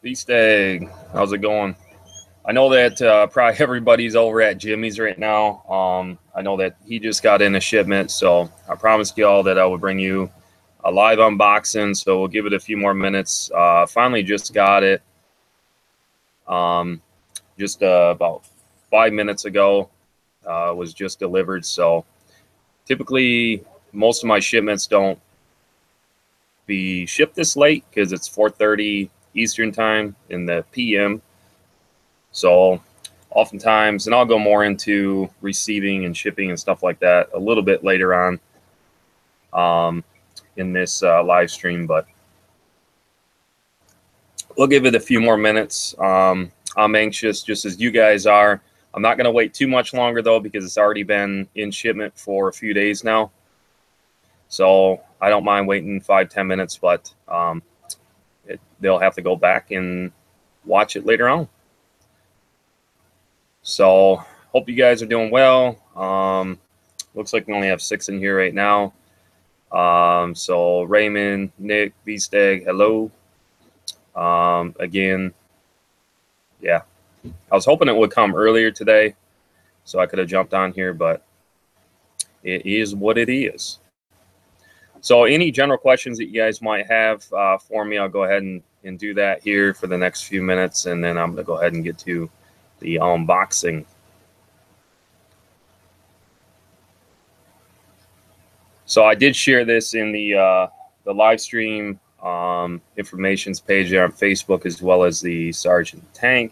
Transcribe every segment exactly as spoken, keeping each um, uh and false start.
Beast Egg, how's it going? I know that uh, probably everybody's over at Jimmy's right now. Um, I know that he just got in a shipment, so I promised y'all that I would bring you a live unboxing, so we'll give it a few more minutes. Uh, finally just got it um, just uh, about five minutes ago. Uh, was just delivered, so typically most of my shipments don't be shipped this late because it's four thirty Eastern time in the P M. So oftentimes, and I'll go more into receiving and shipping and stuff like that a little bit later on um, in this uh, live stream, but we'll give it a few more minutes. Um, I'm anxious just as you guys are. I'm not going to wait too much longer though, because it's already been in shipment for a few days now. So I don't mind waiting five, ten minutes, but um, It, they'll have to go back and watch it later on. So hope you guys are doing well. Um, looks like we only have six in here right now. Um, so Raymond, Nick, Beast Egg, hello. Um, again, yeah, I was hoping it would come earlier today, so I could have jumped on here, but it is what it is. So any general questions that you guys might have uh, for me, I'll go ahead and, and do that here for the next few minutes, and then I'm going to go ahead and get to the unboxing. So I did share this in the, uh, the live stream um, informations page there on Facebook, as well as the Sergeant Tank.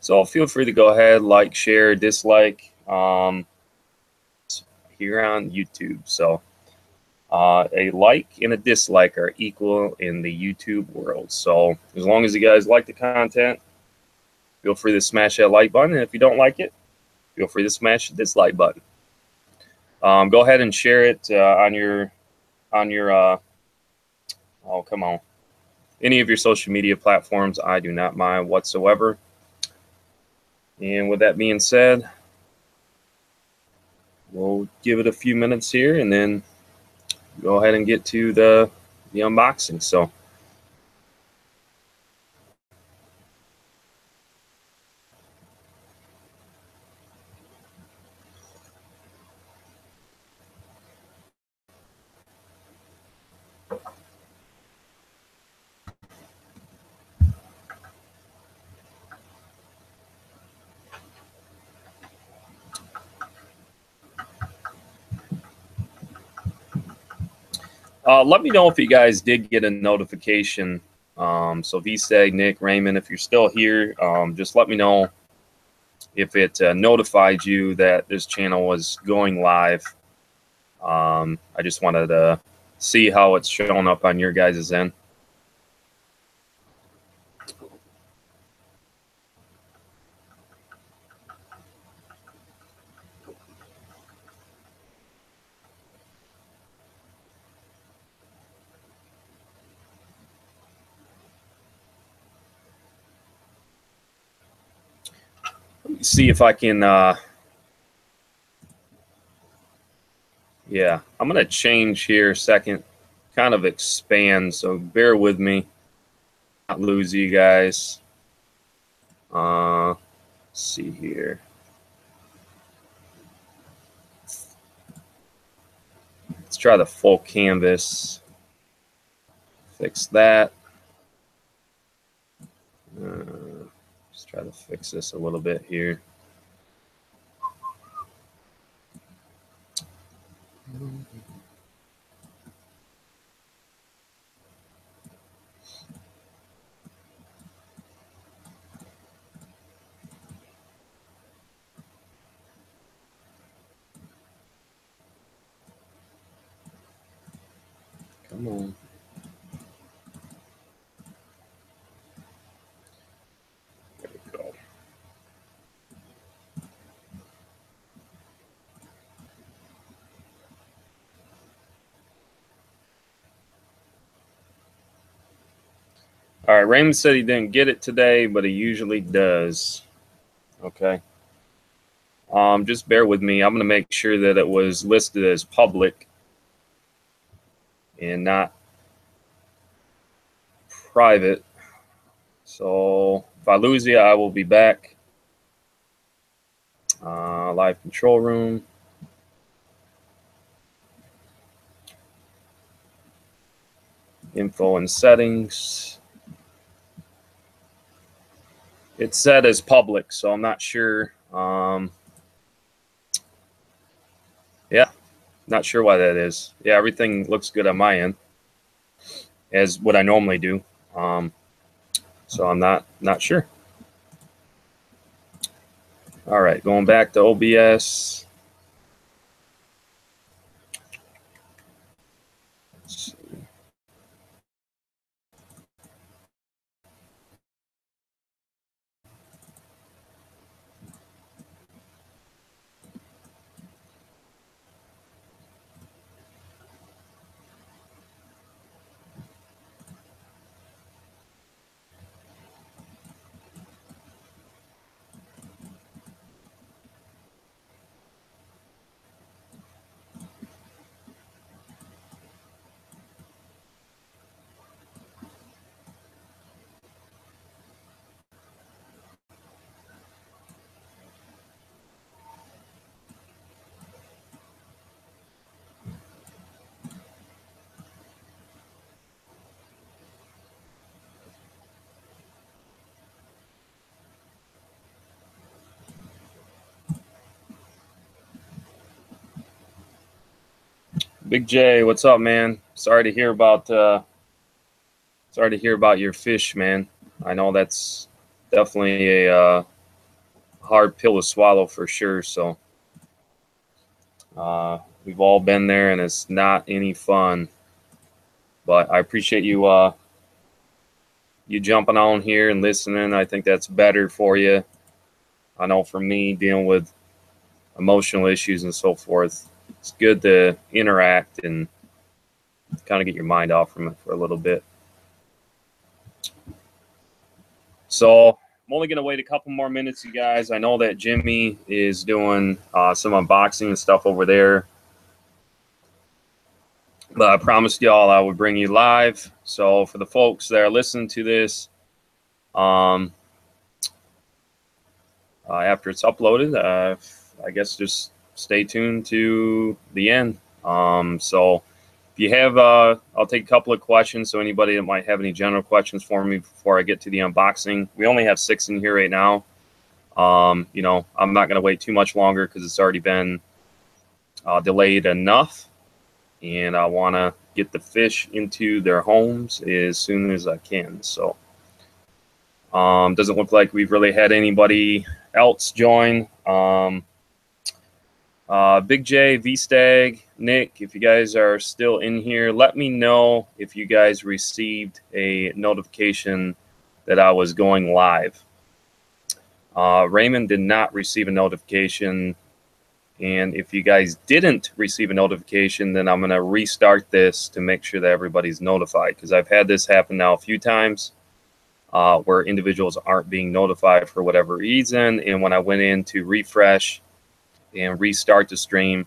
So feel free to go ahead, like, share, dislike um, here on YouTube. So Uh, a like and a dislike are equal in the YouTube world. So as long as you guys like the content, feel free to smash that like button. And if you don't like it, feel free to smash the dislike button. Um, go ahead and share it uh, on your, on your, uh, oh, come on, any of your social media platforms. I do not mind whatsoever. And with that being said, we'll give it a few minutes here and then go ahead and get to the, the unboxing. So Uh, let me know if you guys did get a notification. Um, so V-Seg, Nick, Raymond, if you're still here, um, just let me know if it uh, notified you that this channel was going live. Um, I just wanted to see how it's showing up on your guys' end. See if I can uh yeah, I'm gonna change here a second, kind of expand, so bear with me, not lose you guys. Uh let's see here. Let's try the full canvas. Fix that. Uh, Try to fix this a little bit here. move. There we go. All right, Raymond said he didn't get it today, but he usually does. Okay. Um, just bear with me. I'm going to make sure that it was listed as public and not private. So if I lose you, I will be back. Uh, live control room. Info and settings. It's set as public, so I'm not sure. Um, yeah, not sure why that is. Yeah, everything looks good on my end, as what I normally do. Um, so I'm not not sure. All right, going back to O B S. Big J, what's up, man? Sorry to hear about. Uh, sorry to hear about your fish, man. I know that's definitely a uh, hard pill to swallow for sure. So uh, we've all been there, and it's not any fun. But I appreciate you uh, you jumping on here and listening. I think that's better for you. I know for me, dealing with emotional issues and so forth, it's good to interact and kind of get your mind off from it for a little bit. So I'm only going to wait a couple more minutes, you guys. I know that Jimmy is doing uh, some unboxing and stuff over there. But I promised y'all I would bring you live. So for the folks that are listening to this, um, uh, after it's uploaded, uh, I guess just stay tuned to the end. Um, so if you have, uh, I'll take a couple of questions. So anybody that might have any general questions for me before I get to the unboxing, we only have six in here right now. Um, you know, I'm not going to wait too much longer because it's already been uh, delayed enough. And I want to get the fish into their homes as soon as I can. So um, doesn't look like we've really had anybody else join. Um, Uh, Big J, V-Stag, Nick, if you guys are still in here, let me know if you guys received a notification that I was going live. Uh, Raymond did not receive a notification. And if you guys didn't receive a notification, then I'm going to restart this to make sure that everybody's notified. Because I've had this happen now a few times uh, where individuals aren't being notified for whatever reason. And when I went in to refresh and restart the stream,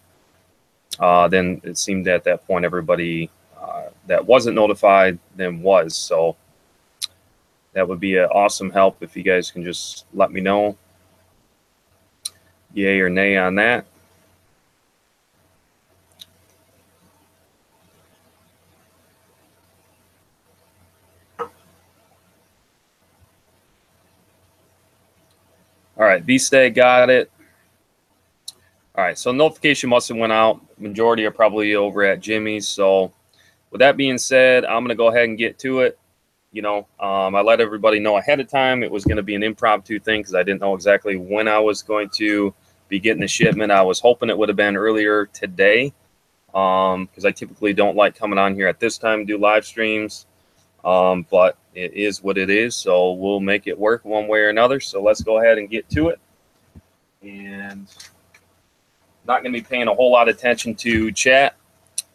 uh, then it seemed at that point everybody uh, that wasn't notified then was. So that would be an awesome help if you guys can just let me know yay or nay on that. All right, V-Stay got it. All right, so notification must have went out. Majority are probably over at Jimmy's. So with that being said, I'm going to go ahead and get to it. You know, um, I let everybody know ahead of time it was going to be an impromptu thing because I didn't know exactly when I was going to be getting the shipment. I was hoping it would have been earlier today, um because I typically don't like coming on here at this time to do live streams, um but it is what it is, so we'll make it work one way or another. So let's go ahead and get to it. And not going to be paying a whole lot of attention to chat.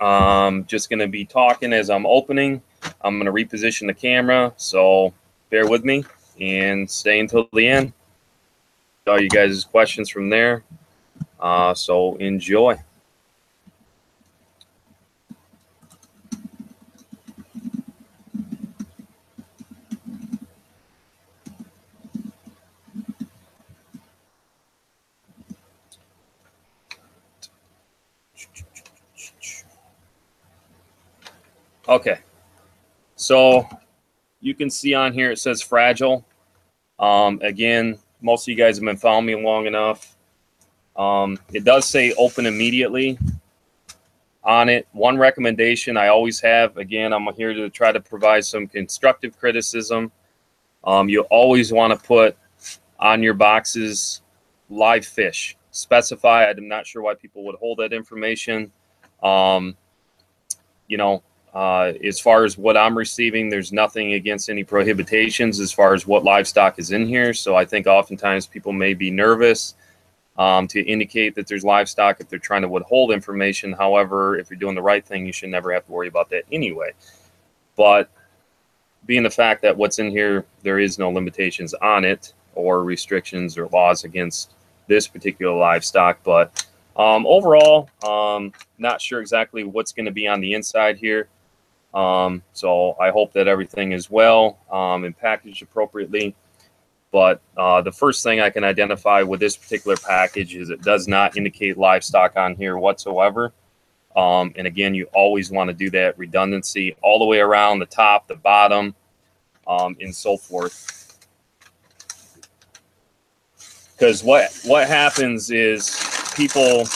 Um just going to be talking as I'm opening. I'm going to reposition the camera, so bear with me and stay until the end. All you guys' questions from there, uh so enjoy. Okay, so you can see on here it says fragile. Um, again, most of you guys have been following me long enough. Um, it does say open immediately on it. One recommendation I always have, again, I'm here to try to provide some constructive criticism. Um, you always want to put on your boxes live fish. Specify. I'm not sure why people would hold that information. Um, you know, Uh, as far as what I'm receiving, there's nothing against any prohibitions as far as what livestock is in here. So I think oftentimes people may be nervous um, to indicate that there's livestock if they're trying to withhold information. However, if you're doing the right thing, you should never have to worry about that anyway. But being the fact that what's in here, there is no limitations on it or restrictions or laws against this particular livestock. But um, overall, um, not sure exactly what's going to be on the inside here. Um, so I hope that everything is well um, and packaged appropriately. But uh, the first thing I can identify with this particular package is it does not indicate livestock on here whatsoever. Um, and again, you always want to do that redundancy all the way around the top, the bottom, um, and so forth. Because what, what happens is people,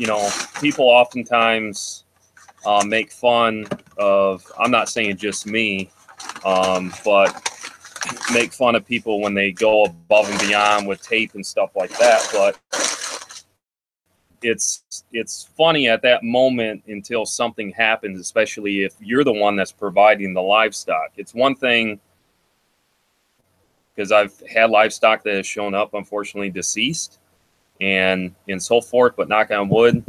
you know, people oftentimes... Uh, make fun of, I'm not saying just me, um, but make fun of people when they go above and beyond with tape and stuff like that. But it's, it's funny at that moment until something happens, especially if you're the one that's providing the livestock. It's one thing, because I've had livestock that has shown up, unfortunately, deceased and, and so forth, but knock on wood,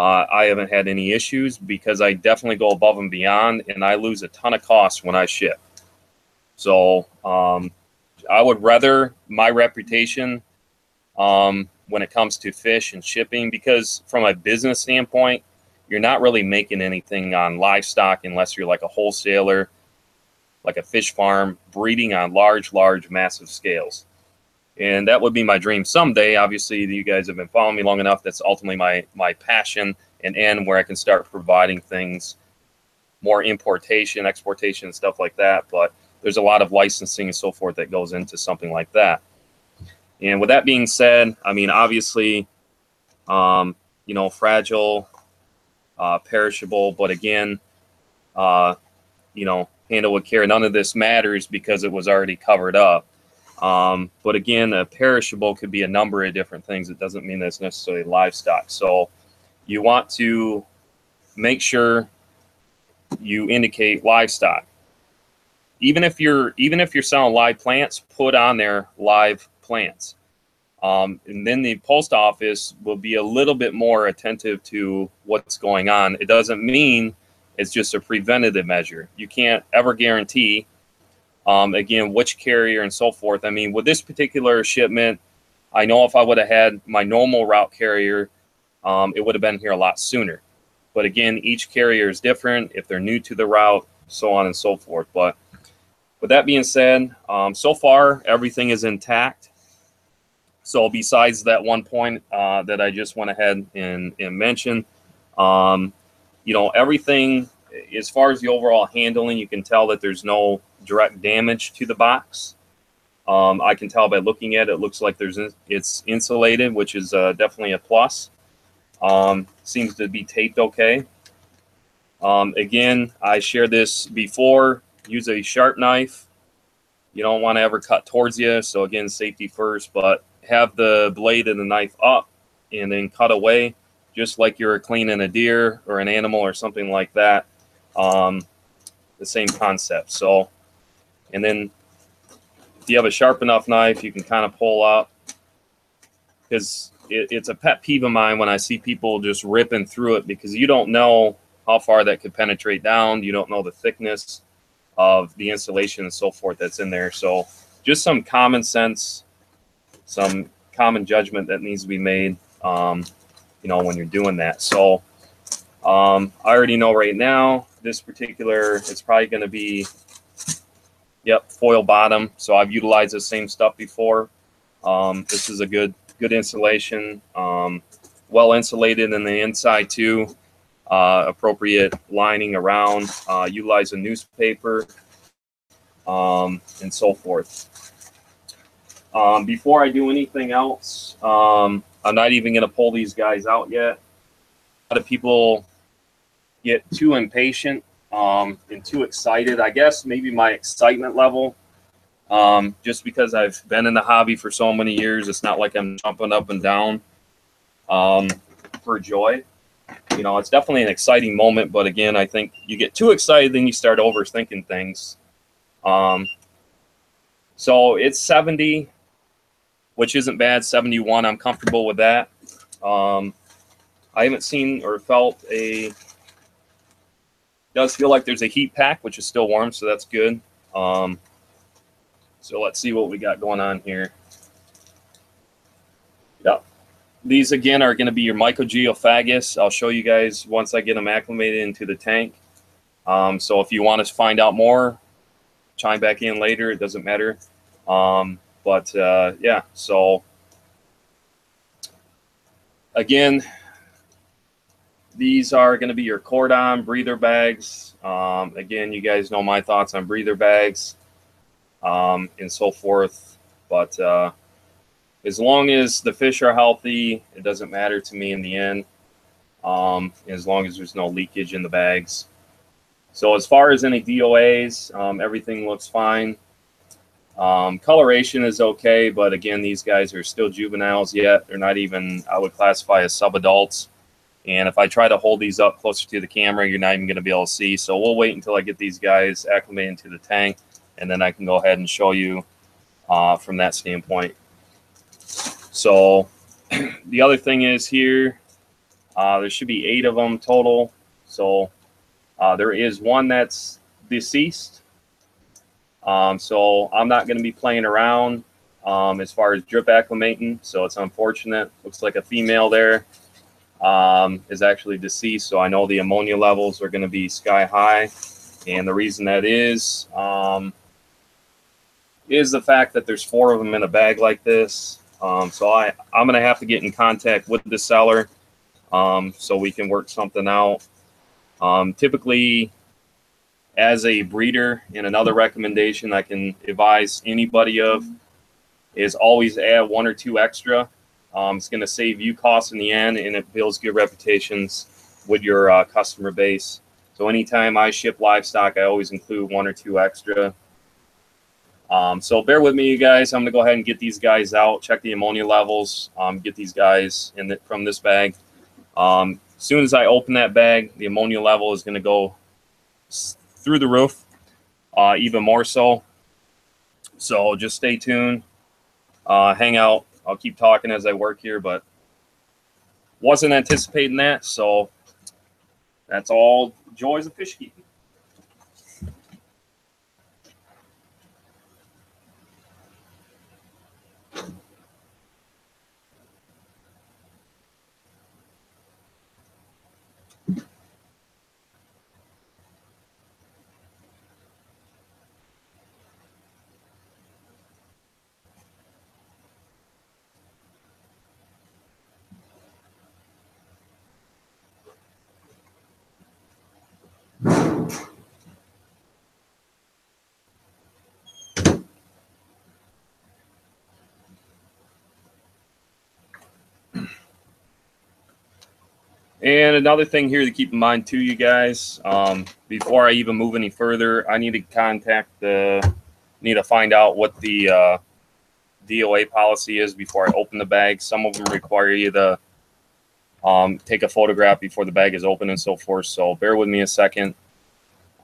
Uh, I haven't had any issues because I definitely go above and beyond, and I lose a ton of costs when I ship. So um, I would rather my reputation um, when it comes to fish and shipping, because from a business standpoint, you're not really making anything on livestock unless you're like a wholesaler, like a fish farm, breeding on large, large, massive scales. And that would be my dream someday. Obviously, you guys have been following me long enough. That's ultimately my, my passion and end, where I can start providing things, more importation, exportation, and stuff like that. But there's a lot of licensing and so forth that goes into something like that. And with that being said, I mean, obviously, um, you know, fragile, uh, perishable. But again, uh, you know, handle with care. None of this matters because it was already covered up. Um, but again, a perishable could be a number of different things. It doesn't mean that it's necessarily livestock. So you want to make sure you indicate livestock. Even if you're, even if you're selling live plants, put on there live plants. Um, and then the post office will be a little bit more attentive to what's going on. It doesn't mean it's just a preventative measure. You can't ever guarantee Um, again, which carrier and so forth. I mean, with this particular shipment, I know if I would have had my normal route carrier, um, it would have been here a lot sooner. But again, each carrier is different if they're new to the route, so on and so forth. But with that being said, um, so far, everything is intact. So besides that one point uh, that I just went ahead and, and mentioned, um, you know, everything, as far as the overall handling, you can tell that there's no direct damage to the box. Um, I can tell by looking at it, it looks like there's it's insulated, which is uh, definitely a plus. Um, seems to be taped okay. Um, again, I shared this before. Use a sharp knife. You don't want to ever cut towards you. So again, safety first, but have the blade of the knife up and then cut away. just like you're cleaning a deer or an animal or something like that. Um, the same concept. So, and then if you have a sharp enough knife, you can kind of pull up, because it, it's a pet peeve of mine when I see people just ripping through it, because you don't know how far that could penetrate down. You don't know the thickness of the insulation and so forth that's in there. So just some common sense, some common judgment that needs to be made, um, you know, when you're doing that. So um, I already know right now this particular, it's probably going to be, yep, foil bottom. So I've utilized the same stuff before. Um, this is a good, good insulation, um, well insulated in the inside too. Uh, appropriate lining around, uh, utilize a newspaper, um, and so forth. Um, before I do anything else, um, I'm not even going to pull these guys out yet. A lot of people get too impatient um, and too excited. I guess maybe my excitement level, um, just because I've been in the hobby for so many years, it's not like I'm jumping up and down um, for joy. You know, it's definitely an exciting moment, but again, I think you get too excited, then you start overthinking things. Um, so it's seventy, which isn't bad. seventy-one, I'm comfortable with that. Um, I haven't seen or felt a, it does feel like there's a heat pack, which is still warm, so that's good. Um, so let's see what we got going on here. Yep. These, again, are going to be your Mikrogeophagus. I'll show you guys once I get them acclimated into the tank. Um, so if you want to find out more, chime back in later. It doesn't matter. Um, but, uh, yeah, so, again, these are going to be your cordon breather bags. Um, again, you guys know my thoughts on breather bags um, and so forth. But, uh as long as the fish are healthy, it doesn't matter to me in the end, um, as long as there's no leakage in the bags. So as far as any D O As, um, everything looks fine. Um, coloration is okay, but again, these guys are still juveniles yet. They're not even, I would classify as sub-adults. And if I try to hold these up closer to the camera, you're not even going to be able to see. So we'll wait until I get these guys acclimated to the tank, and then I can go ahead and show you uh, from that standpoint. So the other thing is here, uh, there should be eight of them total. So uh, there is one that's deceased. Um, so I'm not going to be playing around um, as far as drip acclimating. So it's unfortunate. Looks like a female there um, is actually deceased. So I know the ammonia levels are going to be sky high. And the reason that is, um, is the fact that there's four of them in a bag like this. Um, so I, I'm going to have to get in contact with the seller um, so we can work something out. Um, typically, as a breeder, and another recommendation I can advise anybody of is always add one or two extra. Um, it's going to save you costs in the end, and it builds good reputations with your uh, customer base. So anytime I ship livestock, I always include one or two extra. Um, so bear with me, you guys. I'm going to go ahead and get these guys out, check the ammonia levels, um, get these guys in the, from this bag. Um, as soon as I open that bag, the ammonia level is going to go through the roof, uh, even more so. So just stay tuned. Uh, hang out. I'll keep talking as I work here, but wasn't anticipating that. So that's all joys of fish keeping. And another thing here to keep in mind too, you guys, um, before I even move any further, I need to contact the, need to find out what the uh, D O A policy is before I open the bag. Some of them require you to um, take a photograph before the bag is open and so forth. So bear with me a second.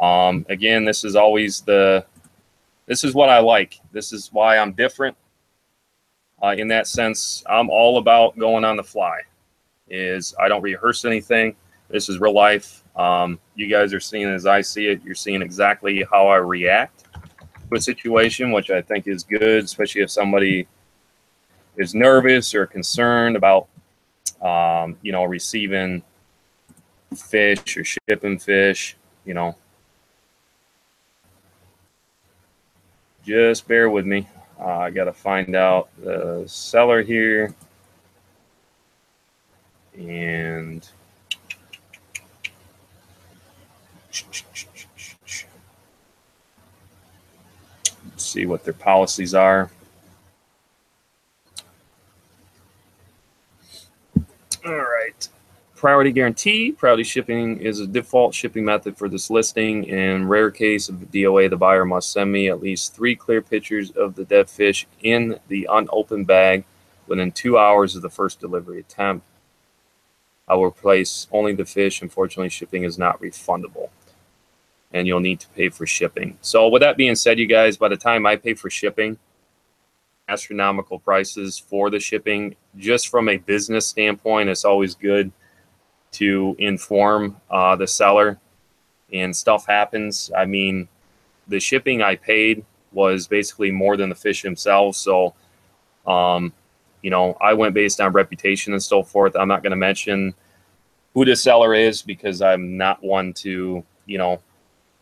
Um, again, this is always the, this is what I like. This is why I'm different. Uh, in that sense, I'm all about going on the fly. Is I don't rehearse anything. This is real life. Um, you guys are seeing as I see it. You're seeing exactly how I react to a situation, which I think is good, especially if somebody is nervous or concerned about, um, you know, receiving fish or shipping fish, you know. Just bear with me. Uh, I got to find out the seller here. And see what their policies are. All right. Priority guarantee. Priority shipping is a default shipping method for this listing. In rare case of D O A, the buyer must send me at least three clear pictures of the dead fish in the unopened bag within two hours of the first delivery attempt. I will replace only the fish. Unfortunately, shipping is not refundable, and you'll need to pay for shipping. So with that being said, you guys, by the time I pay for shipping, astronomical prices for the shipping, just from a business standpoint, it's always good to inform uh, the seller, and stuff happens. I mean, the shipping I paid was basically more than the fish themselves. So, um, you know, I went based on reputation and so forth. I'm not going to mention who the seller is because I'm not one to, you know,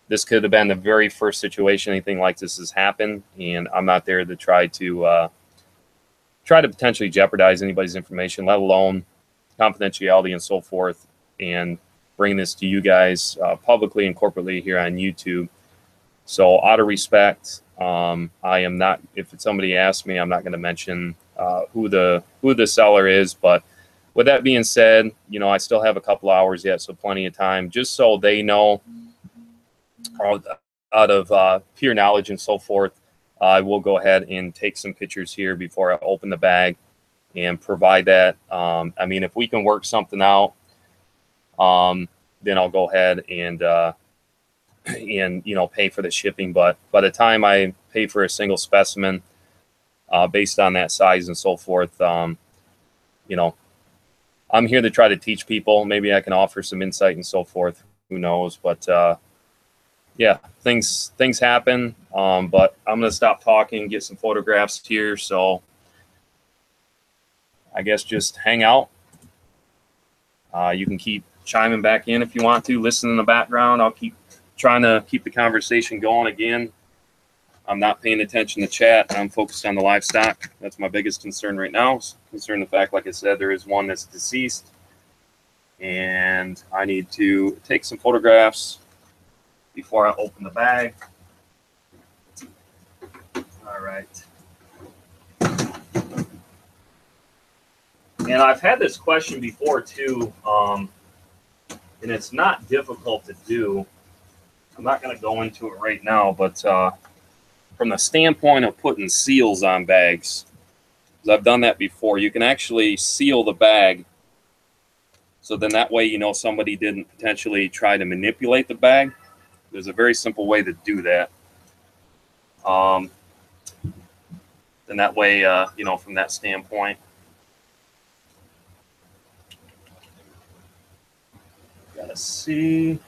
this could have been the very first situation anything like this has happened, and I'm not there to try to uh, try to potentially jeopardize anybody's information, let alone confidentiality and so forth, and bring this to you guys uh, publicly and corporately here on YouTube. So out of respect, um, I am not, if somebody asks me, I'm not going to mention uh, who the who the seller is. But with that being said, you know, I still have a couple hours yet, so plenty of time, just so they know. Out of uh, pure knowledge and so forth, I will go ahead and take some pictures here before I open the bag and provide that. Um, I mean, if we can work something out, um, then I'll go ahead and, uh, and you know, pay for the shipping. But by the time I pay for a single specimen, uh, based on that size and so forth, um, you know, I'm here to try to teach people. Maybe I can offer some insight and so forth. Who knows? But, uh, yeah, things things happen, um, but I'm going to stop talking, get some photographs here. So I guess just hang out. Uh, you can keep chiming back in if you want to. Listen in the background. I'll keep trying to keep the conversation going again. I'm not paying attention to chat. I'm focused on the livestock. That's my biggest concern right now. Concern the fact, like I said, there is one that's deceased. And I need to take some photographs before I open the bag. All right. And I've had this question before too, um, and it's not difficult to do. I'm not gonna go into it right now, but uh, from the standpoint of putting seals on bags, because I've done that before, you can actually seal the bag. So then that way, you know, somebody didn't potentially try to manipulate the bag. There's a very simple way to do that. Um, and that way, uh, you know, from that standpoint. Gotta see.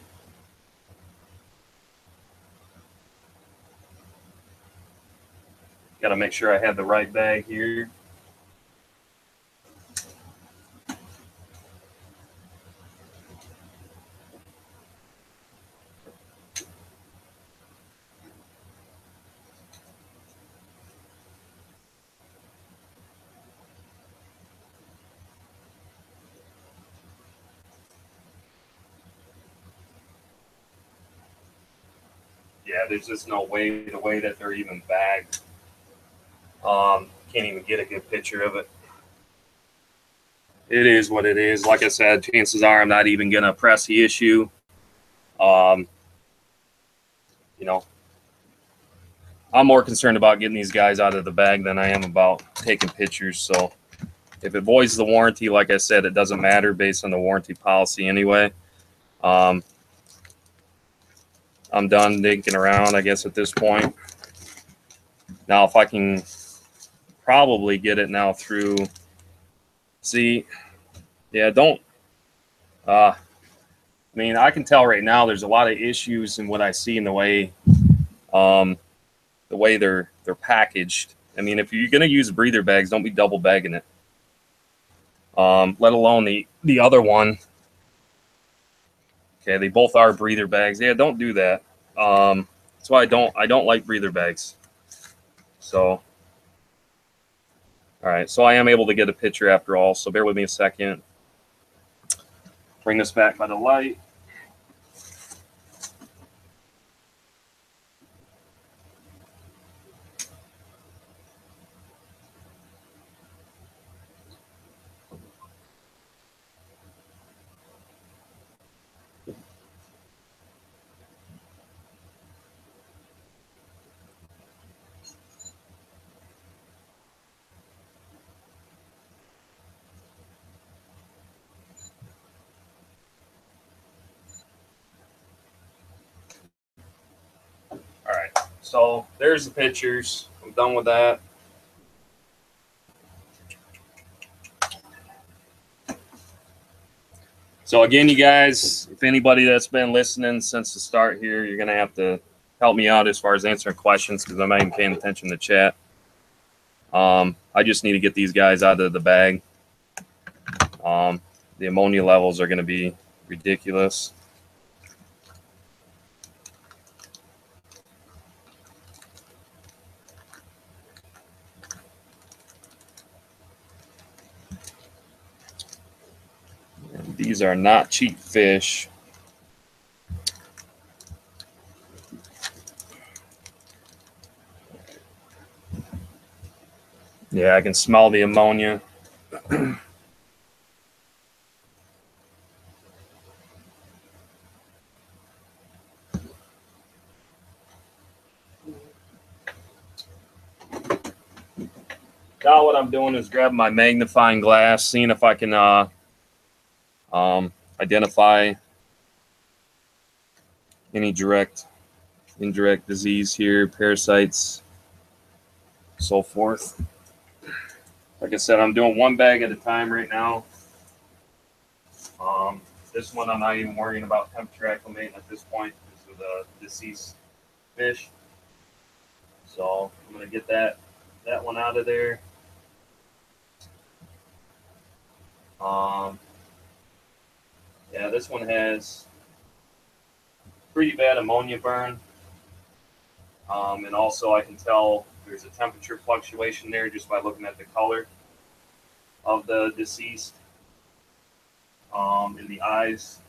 Gotta make sure I have the right bag here. There's just no way the way that they're even bagged. Um, can't even get a good picture of it. It is what it is. Like I said, chances are I'm not even gonna press the issue. Um, you know, I'm more concerned about getting these guys out of the bag than I am about taking pictures. So If it voids the warranty, like I said, it doesn't matter based on the warranty policy anyway. Um, I'm done dinking around, I guess, at this point. Now, if I can probably get it now through, see, yeah, don't, uh, I mean, I can tell right now there's a lot of issues in what I see in the way, um, the way they're, they're packaged. I mean, if you're going to use breather bags, don't be double bagging it. Um, let alone the, the other one. Okay, they both are breather bags. Yeah, don't do that. Um, that's why I don't I don't like breather bags. So, all right. So I am able to get a picture after all. So bear with me a second. Bring this back by the light. So there's the pictures. I'm done with that. So again, you guys, if anybody that's been listening since the start here, you're going to have to help me out as far as answering questions because I'm not even paying attention to chat. Um, I just need to get these guys out of the bag. Um, the ammonia levels are going to be ridiculous. These are not cheap fish. Yeah, I can smell the ammonia. Now what I'm doing is grabbing my magnifying glass, seeing if I can uh, Um, identify any direct, indirect disease here, parasites, so forth. Like I said, I'm doing one bag at a time right now. Um, this one I'm not even worrying about temperature acclimating at this point because of the deceased fish. So I'm going to get that, that one out of there. Um... Yeah, this one has pretty bad ammonia burn. Um, and also I can tell there's a temperature fluctuation there just by looking at the color of the deceased um, in the eyes.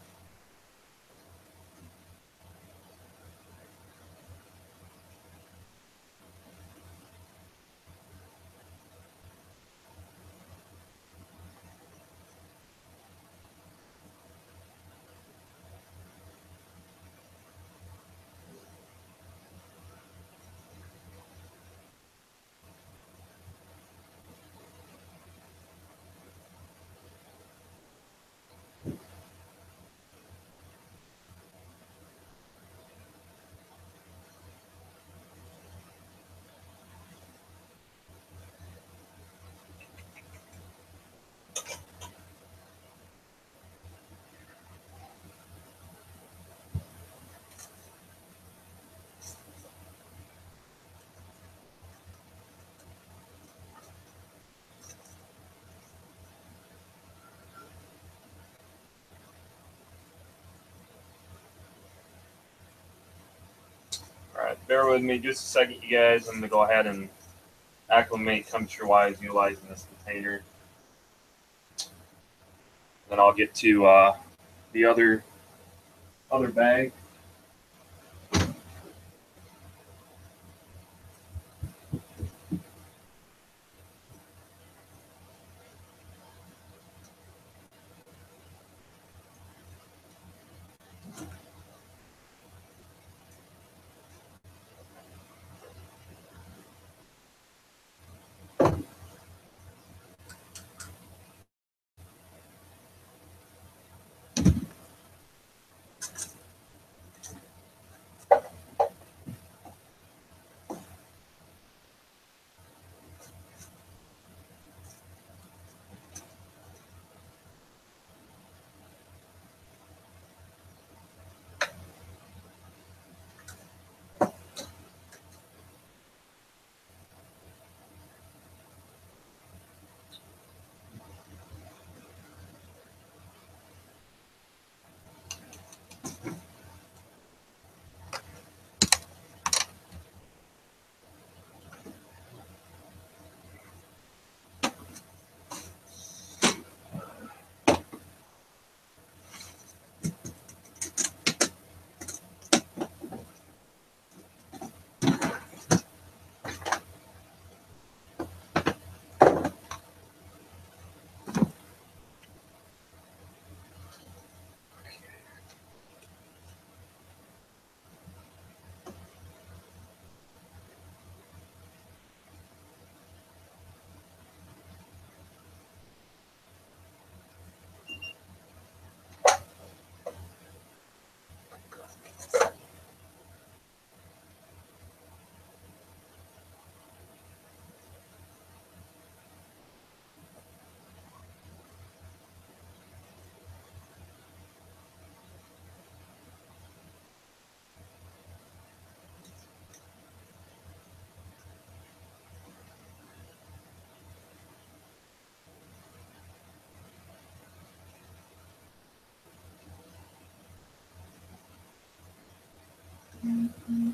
Bear with me just a second, you guys. I'm going to go ahead and acclimate temperature-wise utilizing this container. Then I'll get to uh, the other, other bag. Mm-hmm.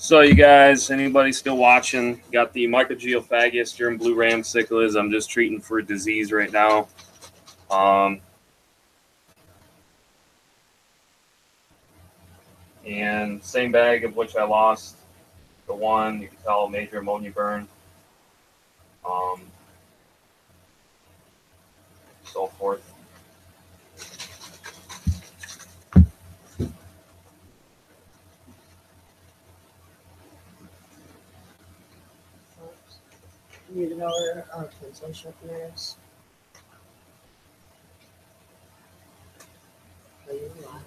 So you guys, anybody still watching? Got the Mikrogeophagus during blue ram cichlids. I'm just treating for a disease right now. Um, and same bag of which I lost the one, you can tell, major ammonia burn. Um, so forth. You know where our translation is. Are you lying?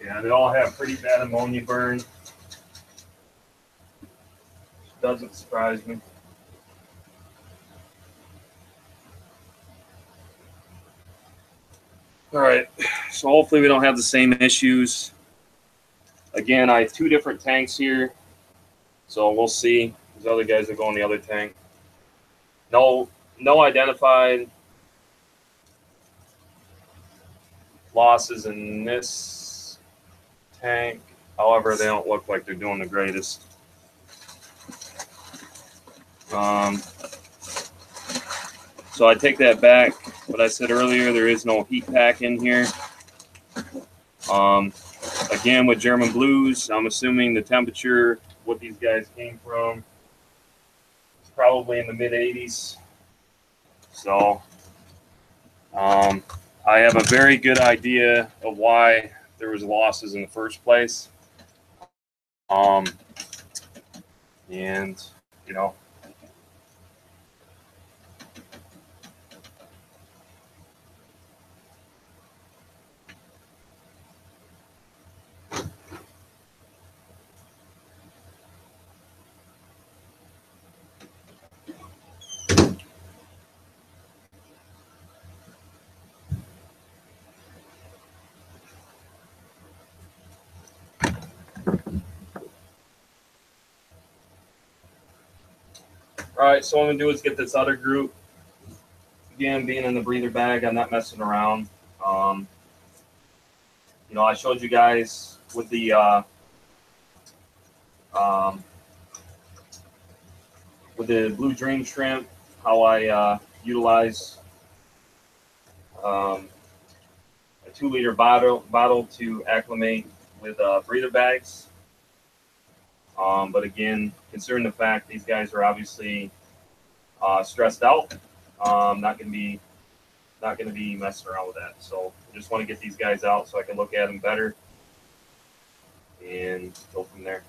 Yeah, they all have pretty bad ammonia burn. Doesn't surprise me. All right, so hopefully we don't have the same issues. Again, I have two different tanks here, so we'll see. These other guys will go in the other tank. No, no identified losses in this tank. However, they don't look like they're doing the greatest. Um, so I take that back. What I said earlier, there is no heat pack in here. Um, again, with German Blues, I'm assuming the temperature, what these guys came from, is probably in the mid eighties. So um, I have a very good idea of why there was losses in the first place. Um, and, you know, all right, so what I'm going to do is get this other group. Again, being in the breather bag, I'm not messing around. Um, you know, I showed you guys with the uh, um, with the Blue Dream Shrimp, how I uh, utilize um, a two-liter bottle, bottle to acclimate with uh, breather bags. Um, but again, considering the fact these guys are obviously uh, stressed out, um, not gonna be not gonna be messing around with that. So I just want to get these guys out so I can look at them better and go from there.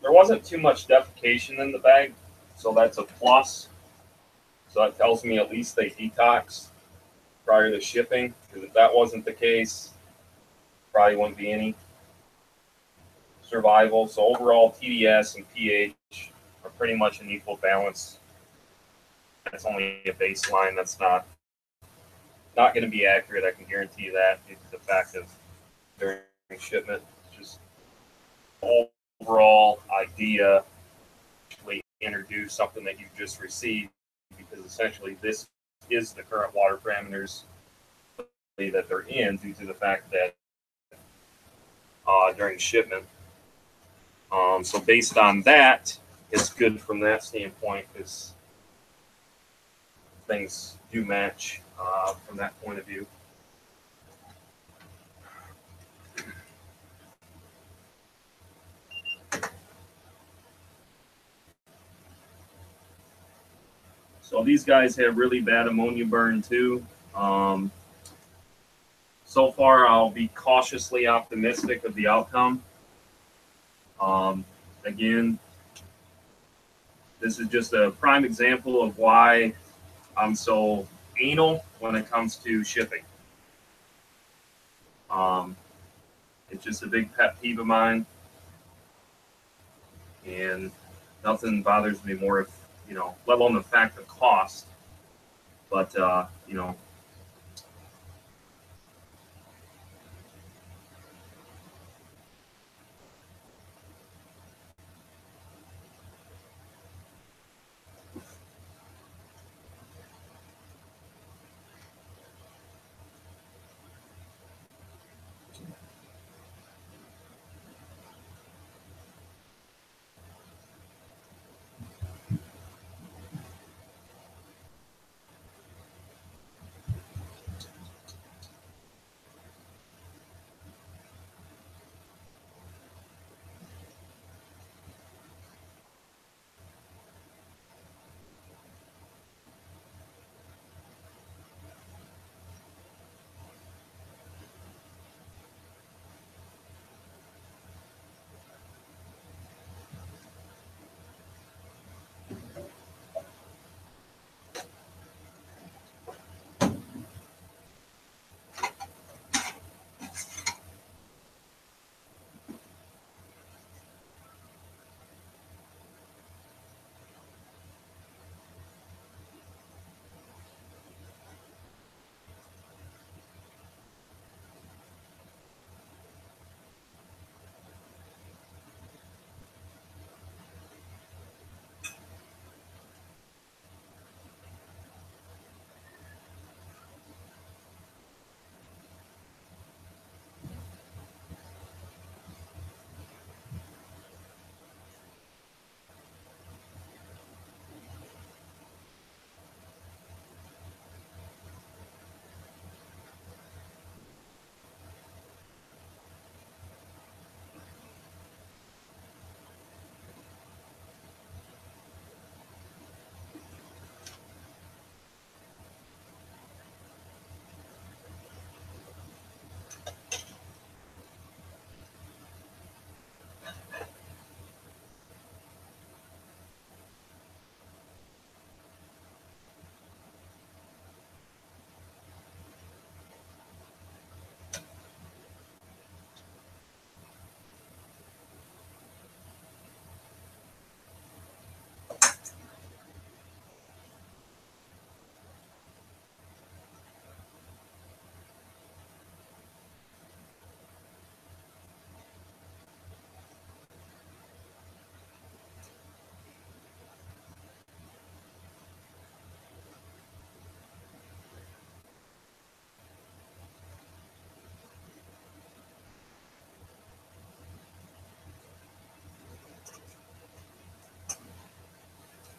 There wasn't too much defecation in the bag, so that's a plus. So that tells me at least they detoxed prior to shipping, because if that wasn't the case, probably wouldn't be any survival. So overall, T D S and pH are pretty much in equal balance. That's only a baseline. That's not not going to be accurate. I can guarantee you that due to the fact of during shipment, just all. Overall idea to introduce something that you just received, because essentially this is the current water parameters that they're in due to the fact that uh, during shipment. Um, so based on that, it's good from that standpoint because things do match uh, from that point of view. So these guys have really bad ammonia burn too. Um, so far, I'll be cautiously optimistic of the outcome. Um, again, this is just a prime example of why I'm so anal when it comes to shipping. Um, it's just a big pet peeve of mine. And nothing bothers me more if, you know, let alone the fact the cost, but, uh, you know,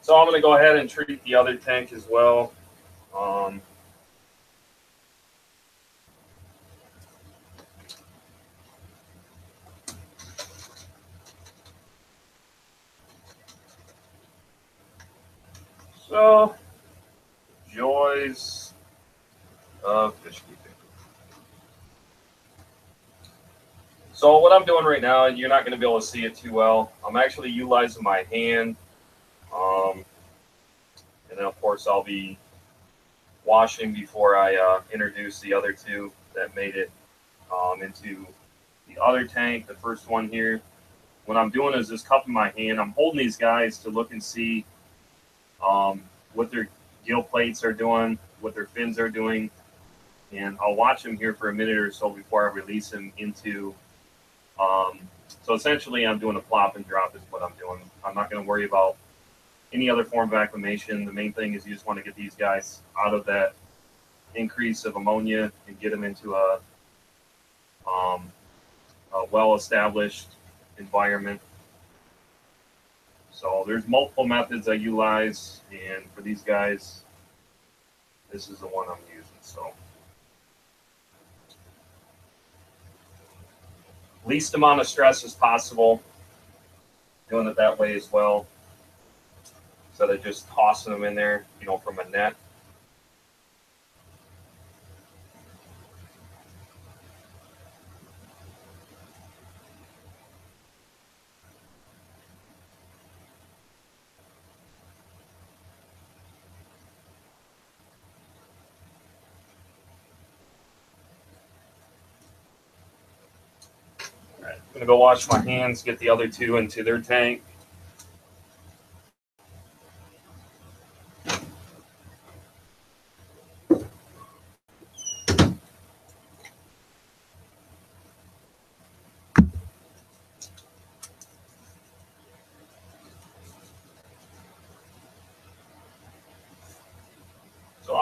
So I'm going to go ahead and treat the other tank as well. Um, so, joys of fish keeping. So what I'm doing right now, you're not going to be able to see it too well. I'm actually utilizing my hand. Um, and then, of course, I'll be washing before I uh, introduce the other two that made it um, into the other tank. The first one here, what I'm doing is just cupping my hand. I'm holding these guys to look and see um, what their gill plates are doing, what their fins are doing. And I'll watch them here for a minute or so before I release them into... Um, so essentially, I'm doing a plop and drop is what I'm doing. I'm not going to worry about any other form of acclimation. The main thing is you just want to get these guys out of that increase of ammonia and get them into a, um, a well-established environment. So there's multiple methods I utilize, and for these guys, this is the one I'm using. So least amount of stress as possible, doing it that way as well. Instead of just tossing them in there, you know, from a net. All right, I'm gonna go wash my hands, get the other two into their tank.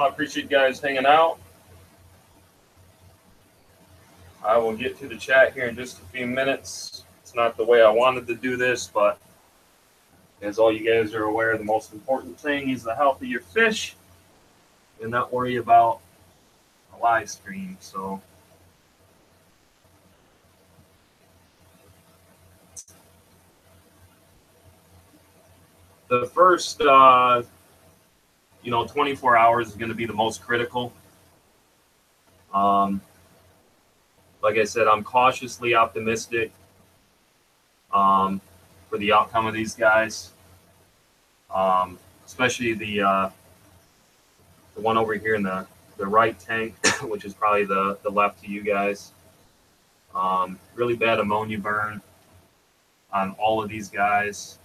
Appreciate you guys hanging out. I will get to the chat here in just a few minutes. It's not the way I wanted to do this, but as all you guys are aware, the most important thing is the health of your fish and not worry about a live stream. So the first uh you know, twenty-four hours is going to be the most critical. Um, like I said, I'm cautiously optimistic um, for the outcome of these guys, um, especially the uh, the one over here in the the right tank, which is probably the the left to you guys. Um, really bad ammonia burn on all of these guys.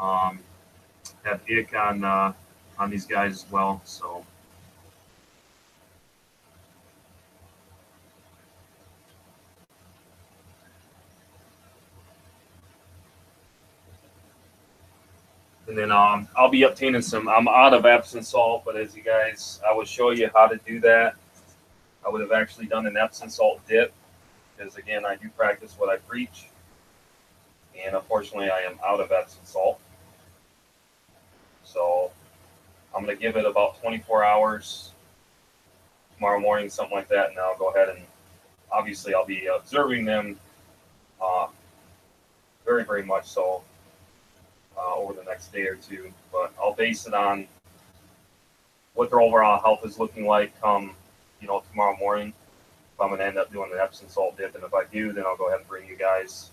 Um, have ick on. Uh, on these guys as well, so. And then um, I'll be obtaining some, I'm out of Epsom salt, but as you guys, I will show you how to do that. I would have actually done an Epsom salt dip, because again, I do practice what I preach. And unfortunately, I am out of Epsom salt. So I'm going to give it about twenty-four hours tomorrow morning, something like that, and I'll go ahead and obviously I'll be observing them uh, very, very much so uh, over the next day or two. But I'll base it on what their overall health is looking like come, you know, tomorrow morning. If I'm going to end up doing an Epsom salt dip, and if I do, then I'll go ahead and bring you guys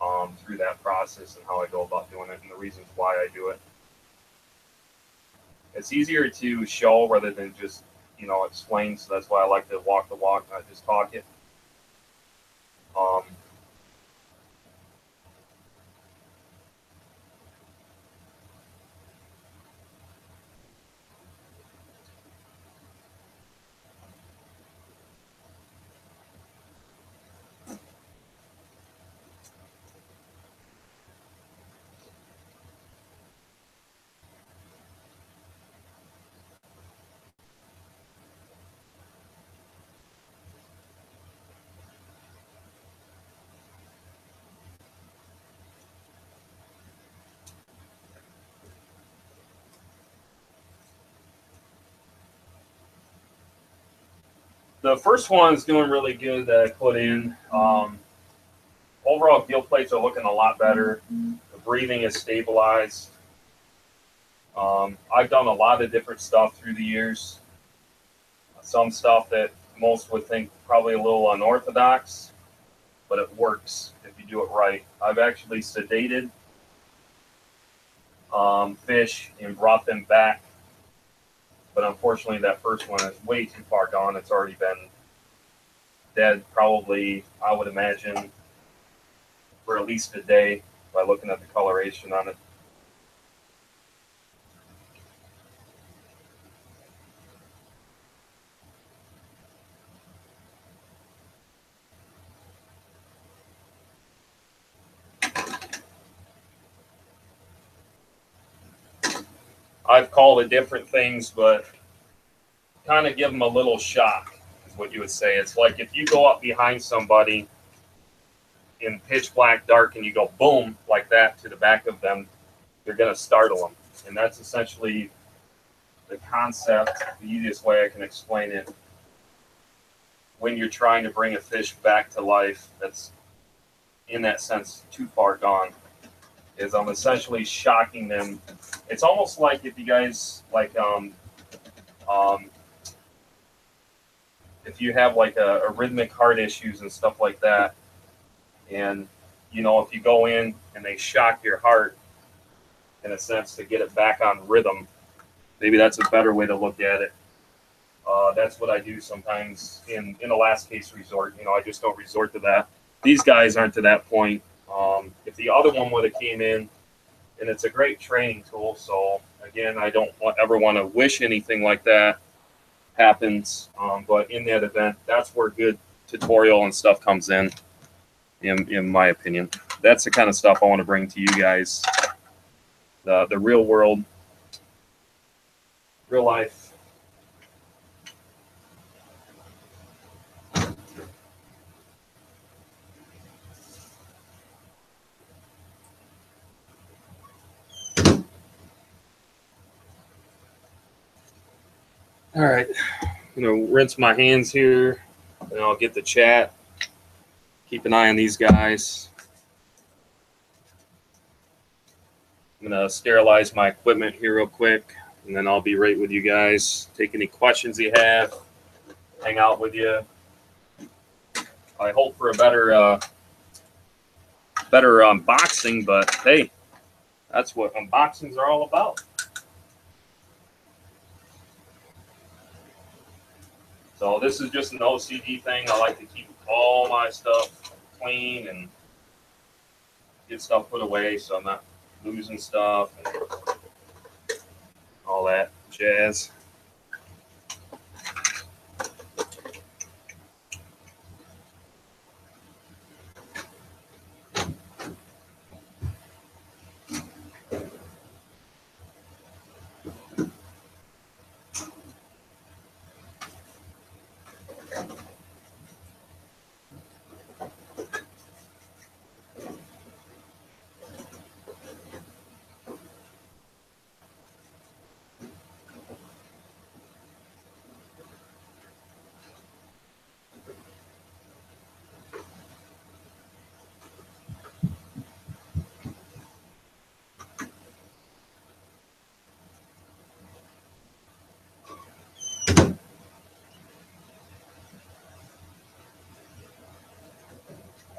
um, through that process and how I go about doing it and the reasons why I do it. It's easier to show rather than just, you know, explain. So that's why I like to walk the walk, not just talk it. Um, the first one is doing really good that I put in. Um, overall gill plates are looking a lot better. The breathing is stabilized. Um, I've done a lot of different stuff through the years. Some stuff that most would think probably a little unorthodox, but it works if you do it right. I've actually sedated um, fish and brought them back. But unfortunately, that first one is way too far gone. It's already been dead probably, I would imagine, for at least a day by looking at the coloration on it. I've called it different things, but kind of give them a little shock is what you would say. It's like if you go up behind somebody in pitch black dark and you go boom like that to the back of them, you're going to startle them. And that's essentially the concept, the easiest way I can explain it. When you're trying to bring a fish back to life that's in that sense too far gone, is I'm essentially shocking them. It's almost like if you guys, like, um, um, if you have, like, a, a rhythmic heart issues and stuff like that, and, you know, if you go in and they shock your heart, in a sense, to get it back on rhythm, maybe that's a better way to look at it. Uh, that's what I do sometimes in, in a last case resort. You know, I just don't resort to that. These guys aren't to that point. Um, if the other one would have came in, and it's a great training tool. So again, I don't want, ever want to wish anything like that happens. Um, but in that event, that's where good tutorial and stuff comes in, in, in my opinion. That's the kind of stuff I want to bring to you guys. The, the real world, real life. All right, I'm gonna rinse my hands here, and I'll get the chat. Keep an eye on these guys. I'm gonna sterilize my equipment here real quick, and then I'll be right with you guys. Take any questions you have, hang out with you. I hope for a better, uh, better unboxing, but hey, that's what unboxings are all about. So this is just an O C D thing. I like to keep all my stuff clean and get stuff put away so I'm not losing stuff and all that jazz.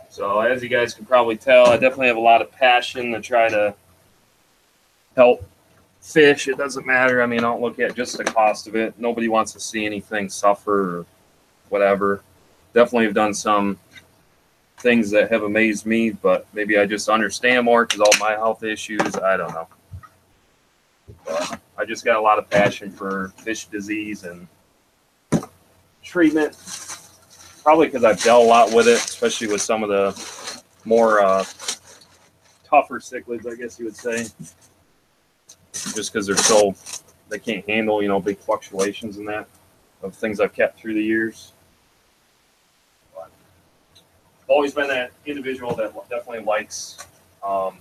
So as you guys can probably tell, I definitely have a lot of passion to try to help fish. It doesn't matter. I mean, I don't look at just the cost of it. Nobody wants to see anything suffer or whatever. Definitely have done some things that have amazed me, but maybe I just understand more because all my health issues, I don't know. But I just got a lot of passion for fish disease and treatment. Probably because I've dealt a lot with it, especially with some of the more uh, tougher cichlids, I guess you would say. Just because they're so, they can't handle, you know, big fluctuations in that of things I've kept through the years. But I've always been that individual that definitely likes, um,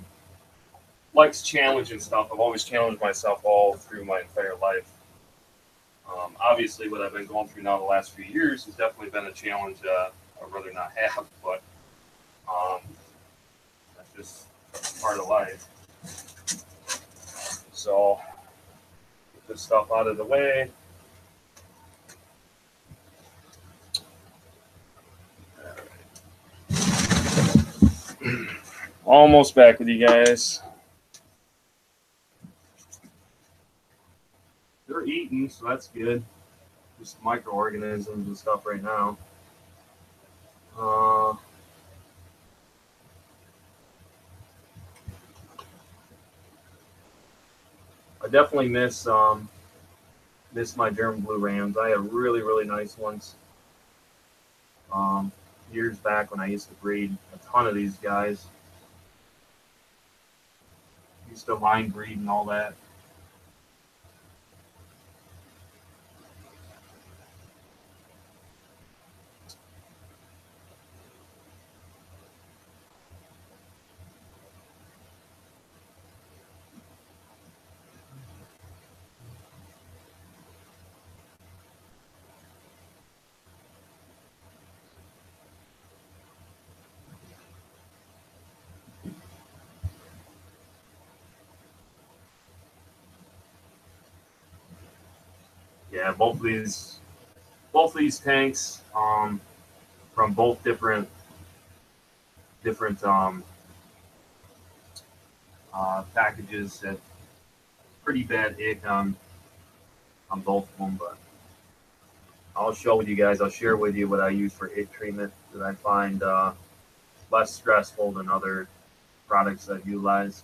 likes challenging stuff. I've always challenged myself all through my entire life. Um, obviously, what I've been going through now the last few years has definitely been a challenge uh, I'd rather not have, but um, that's just that's part of life. So, get this stuff out of the way. Almost back with you guys. They're eating, so that's good. Just microorganisms and stuff right now. Uh, I definitely miss um, miss my German blue rams. I had really, really nice ones. Um, years back when I used to breed a ton of these guys. Used to line breed and all that. Yeah, both of these, both of these tanks um, from both different, different um, uh, packages had pretty bad ick on on both of them. But I'll show with you guys. I'll share with you what I use for ick treatment that I find uh, less stressful than other products I've utilized.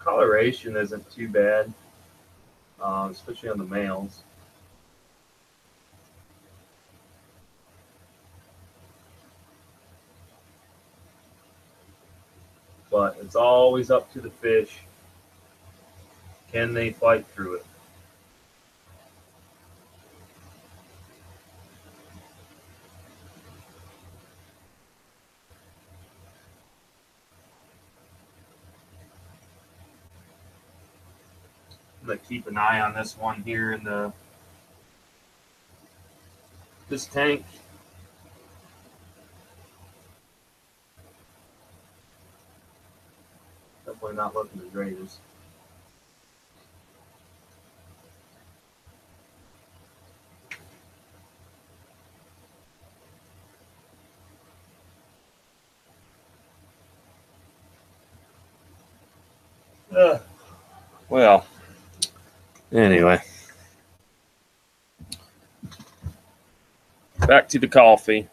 Coloration isn't too bad, uh, especially on the males. But it's always up to the fish. Can they fight through it? But keep an eye on this one here in the this tank. Definitely not looking the greatest. Uh, well. Anyway, back to the coffee.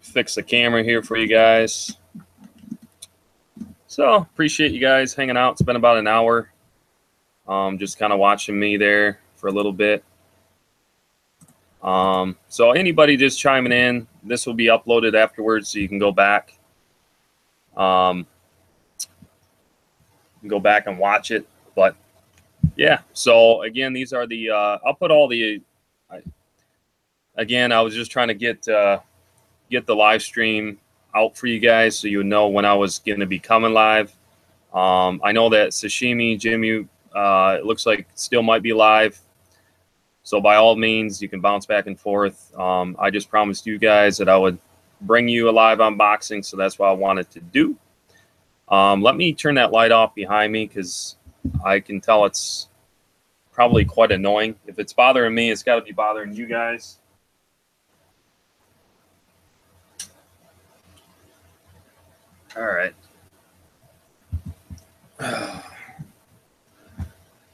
Fix the camera here for you guys. So, appreciate you guys hanging out. It's been about an hour. Um, just kind of watching me there for a little bit. Um, so anybody just chiming in, this will be uploaded afterwards, so you can go back, um, go back and watch it. But yeah, so again, these are the, uh, I'll put all the, I, again, I was just trying to get, uh, get the live stream out for you guys, so you would know when I was going to be coming live. Um, I know that Sashimi Jimmy, uh, it looks like still might be live. So by all means, you can bounce back and forth. Um, I just promised you guys that I would bring you a live unboxing, so that's what I wanted to do. Um, let me turn that light off behind me, because I can tell it's probably quite annoying. If it's bothering me, it's got to be bothering you guys. All right.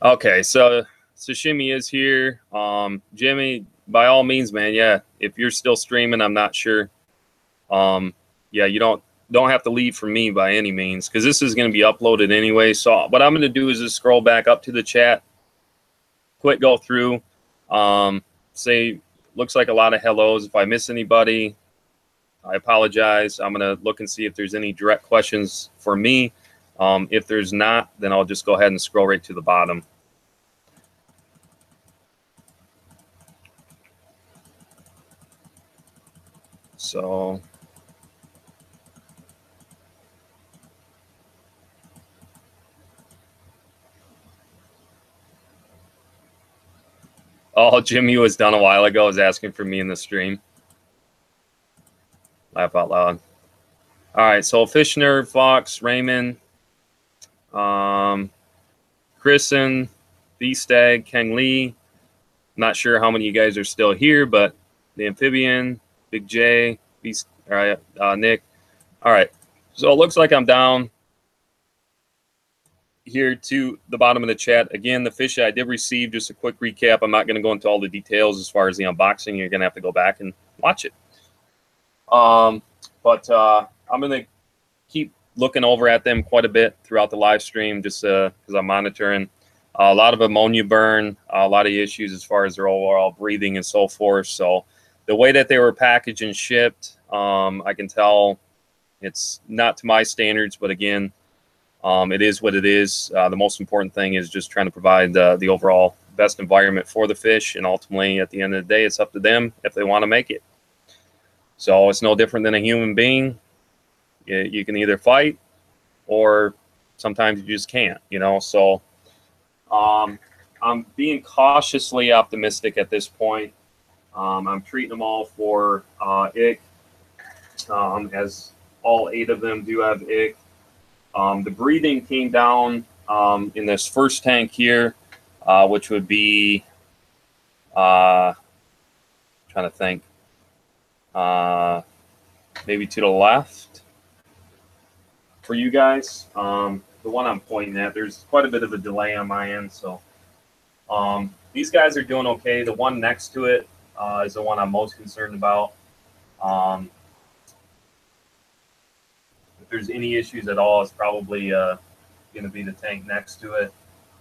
Okay, so Sashimi is here. Um, Jimmy, by all means, man, yeah. If you're still streaming, I'm not sure. Um, yeah, you don't don't have to leave for me by any means, because this is going to be uploaded anyway. So what I'm going to do is just scroll back up to the chat, quick go through, um, say, looks like a lot of hellos. If I miss anybody, I apologize. I'm going to look and see if there's any direct questions for me. Um, if there's not, then I'll just go ahead and scroll right to the bottom. So, oh, Jimmy was done a while ago, was asking for me in the stream. Laugh out loud. All right, so Fish Nerd, Fox, Raymond, um, Kristen, B-Stag, Kang Lee. Not sure how many of you guys are still here, but the Amphibian, Big J, Beast, all right, uh, Nick. All right, so it looks like I'm down here to the bottom of the chat. Again, the fish I did receive, just a quick recap. I'm not going to go into all the details as far as the unboxing. You're going to have to go back and watch it. Um, but uh, I'm going to keep looking over at them quite a bit throughout the live stream, just because uh, I'm monitoring. Uh, a lot of ammonia burn, uh, a lot of issues as far as their overall breathing and so forth. So the way that they were packaged and shipped, um, I can tell it's not to my standards, but again, um, it is what it is. Uh, the most important thing is just trying to provide uh, the overall best environment for the fish, and ultimately, at the end of the day, it's up to them if they want to make it. So it's no different than a human being. It, you can either fight, or sometimes you just can't, you know. So um, I'm being cautiously optimistic at this point. Um, I'm treating them all for uh, ick, um, as all eight of them do have ick. Um, the breathing came down um, in this first tank here, uh, which would be, uh, trying to think, uh, maybe to the left for you guys. Um, the one I'm pointing at, there's quite a bit of a delay on my end, so um, these guys are doing okay. The one next to it Uh, is the one I'm most concerned about. Um, if there's any issues at all, it's probably uh, going to be the tank next to it.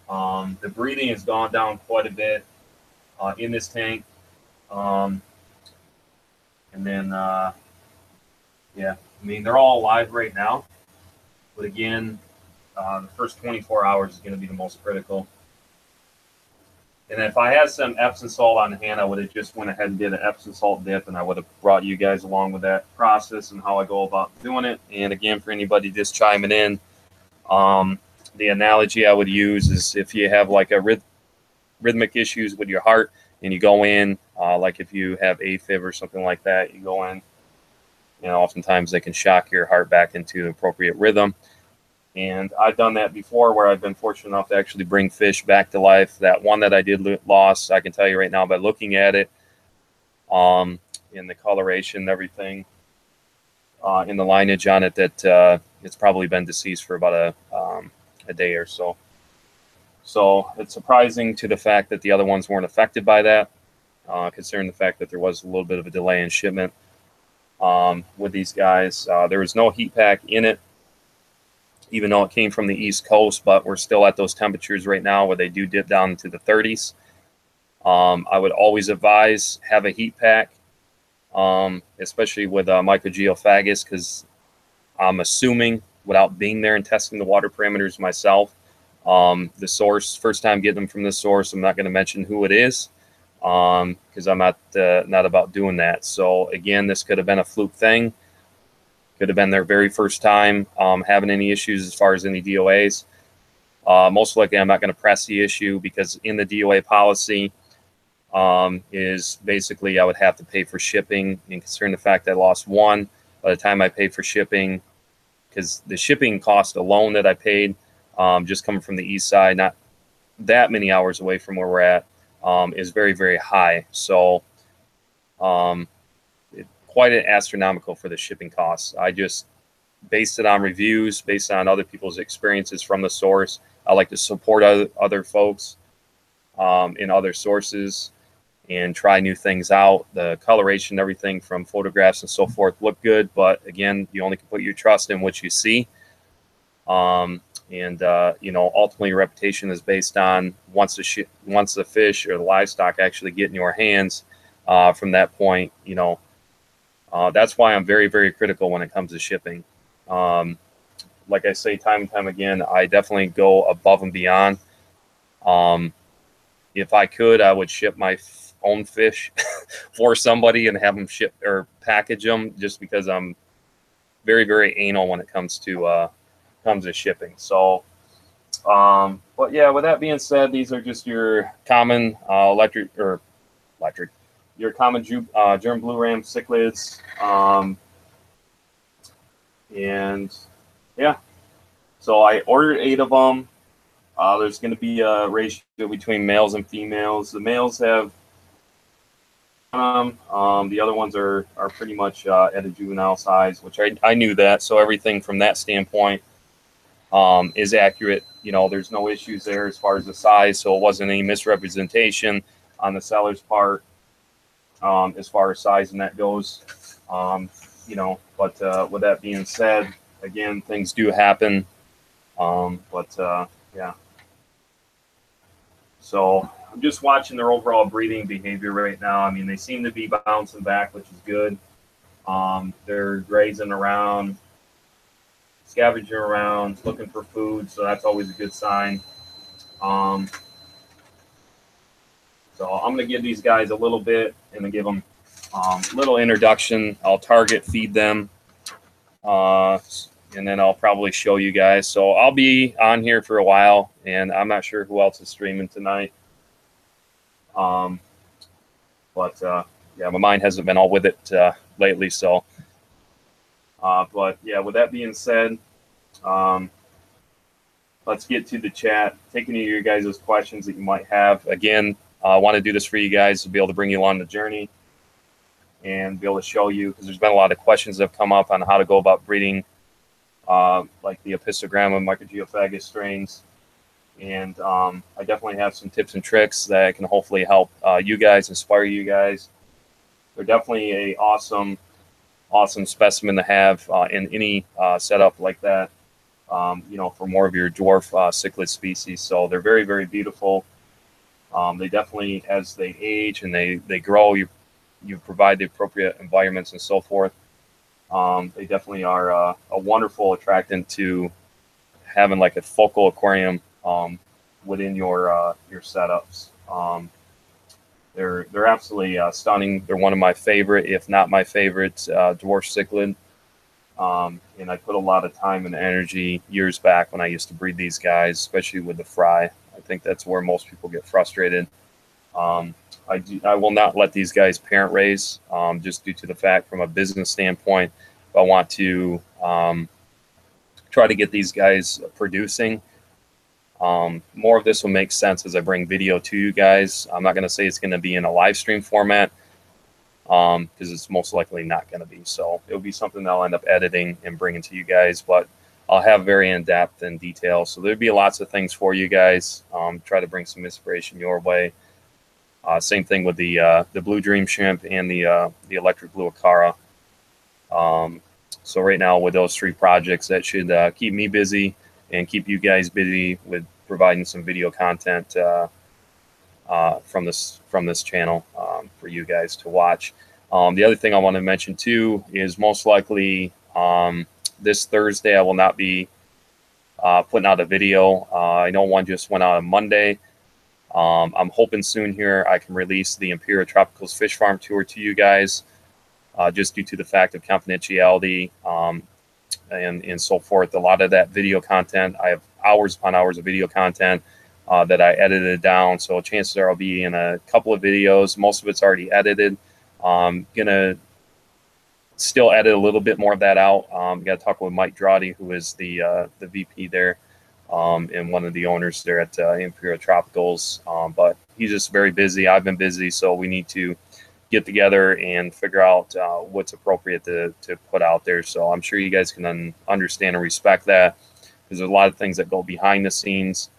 Um, the breathing has gone down quite a bit uh, in this tank. Um, and then, uh, yeah, I mean, they're all alive right now. But again, uh, the first twenty-four hours is going to be the most critical. And if I had some Epsom salt on hand, I would have just went ahead and did an Epsom salt dip, and I would have brought you guys along with that process and how I go about doing it. And again, for anybody just chiming in, um, the analogy I would use is if you have like a ryth rhythmic issues with your heart, and you go in, uh, like if you have AFib or something like that, you go in, you know, oftentimes they can shock your heart back into the appropriate rhythm. And I've done that before where I've been fortunate enough to actually bring fish back to life. That one that I did lost, I can tell you right now by looking at it, um, in the coloration and everything, uh, in the lineage on it, that uh, it's probably been deceased for about a, um, a day or so. So it's surprising to the fact that the other ones weren't affected by that, uh, considering the fact that there was a little bit of a delay in shipment um, with these guys. Uh, there was no heat pack in it, even though it came from the East Coast, but we're still at those temperatures right now where they do dip down into the thirties. Um, I would always advise have a heat pack, um, especially with uh, Mikrogeophagus, because I'm assuming, without being there and testing the water parameters myself, um, the source, first time getting them from this source, I'm not going to mention who it is, because um, I'm not, uh, not about doing that. So again, this could have been a fluke thing. Could have been their very first time um, having any issues as far as any D O As. Uh, most likely, I'm not going to press the issue because in the D O A policy um, is basically I would have to pay for shipping. And considering the fact that I lost one, by the time I paid for shipping, because the shipping cost alone that I paid, um, just coming from the east side, not that many hours away from where we're at, um, is very, very high. So, um, quite an astronomical for the shipping costs. I just based it on reviews, based on other people's experiences from the source. I like to support other, other folks um, in other sources and try new things out. The coloration, everything from photographs and so forth look good, but again, you only can put your trust in what you see. Um, and, uh, you know, ultimately your reputation is based on once the, sh once the fish or the livestock actually get in your hands uh, from that point, you know, uh, that's why I'm very, very critical when it comes to shipping. Um, like I say, time and time again, I definitely go above and beyond. Um, if I could, I would ship my f own fish for somebody and have them ship or package them, just because I'm very, very anal when it comes to, uh, comes to shipping. So um but yeah, with that being said, these are just your common uh electric or electric your common ju uh germ blue ram cichlids, um and yeah, so I ordered eight of them. Uh there's going to be a ratio between males and females. The males have Um, um, the other ones are are pretty much uh, at a juvenile size, which I, I knew that, so everything from that standpoint Um, is accurate. You know, there's no issues there as far as the size, so it wasn't any misrepresentation on the seller's part um, as far as size and that goes. Um, you know, but uh, with that being said, again, things do happen. Um, but uh, yeah, so I'm just watching their overall breeding behavior right now. I mean, they seem to be bouncing back, which is good. Um, they're grazing around, scavenging around, looking for food, so that's always a good sign. Um, so I'm going to give these guys a little bit and then give them a um, little introduction. I'll target feed them, uh, and then I'll probably show you guys. So I'll be on here for a while, and I'm not sure who else is streaming tonight. Um, but, uh, yeah, my mind hasn't been all with it uh, lately, so... Uh, but yeah, with that being said, um, let's get to the chat, take any of your guys' questions that you might have. Again, I uh, want to do this for you guys to be able to bring you along the journey and be able to show you, because there's been a lot of questions that have come up on how to go about breeding, uh, like the Apistogramma, Mikrogeophagus strains. And um, I definitely have some tips and tricks that can hopefully help uh, you guys, inspire you guys. They're definitely a awesome... awesome specimen to have uh, in any uh, setup like that, um, you know, for more of your dwarf uh, cichlid species. So they're very, very beautiful. Um, they definitely, as they age and they, they grow, you you provide the appropriate environments and so forth. Um, they definitely are uh, a wonderful attractant to having like a focal aquarium um, within your uh, your setups. Um, They're, they're absolutely uh, stunning. They're one of my favorite, if not my favorite, uh, dwarf cichlid. Um, and I put a lot of time and energy years back when I used to breed these guys, especially with the fry. I think that's where most people get frustrated. Um, I, do, I will not let these guys parent raise, um, just due to the fact from a business standpoint, I want to um, try to get these guys producing. Um, more of this will make sense as I bring video to you guys. I'm not going to say it's going to be in a live stream format, um, because it's most likely not going to be. So it'll be something that I'll end up editing and bringing to you guys, but I'll have very in-depth and detail. So there'll be lots of things for you guys. Um, try to bring some inspiration your way. Uh, same thing with the, uh, the Blue Dream Shrimp and the, uh, the Electric Blue Akara. Um, so right now with those three projects, that should, uh, keep me busy and keep you guys busy with providing some video content uh, uh, from this from this channel um, for you guys to watch. Um, the other thing I want to mention too is most likely um, this Thursday I will not be uh, putting out a video. Uh, I know one just went out on Monday. Um, I'm hoping soon here I can release the Imperial Tropicals Fish Farm Tour to you guys, uh, just due to the fact of confidentiality. Um, And, and so forth. A lot of that video content, I have hours upon hours of video content uh, that I edited down. So chances are I'll be in a couple of videos. Most of it's already edited. I'm gonna still edit a little bit more of that out. Um, got to talk with Mike Droddy, who is the uh, the V P there um, and one of the owners there at uh, Imperial Tropicals. Um, but he's just very busy. I've been busy, so we need to get together and figure out uh, what's appropriate to, to put out there. So I'm sure you guys can un understand and respect that, because there's a lot of things that go behind the scenes,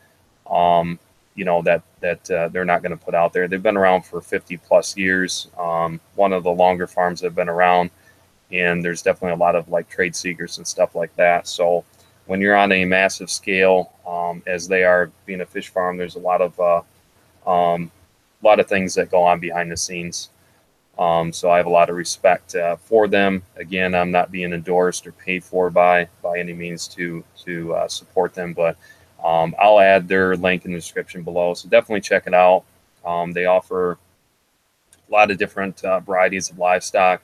um, you know, that, that uh, they're not going to put out there. They've been around for fifty plus years, um, one of the longer farms that have been around, and there's definitely a lot of like trade seekers and stuff like that. So when you're on a massive scale, um, as they are being a fish farm, there's a lot of uh, um, a lot of things that go on behind the scenes. Um, so I have a lot of respect uh, for them. Again, I'm not being endorsed or paid for by by any means to to uh, support them, but um, I'll add their link in the description below. So definitely check it out. Um, they offer a lot of different uh, varieties of livestock.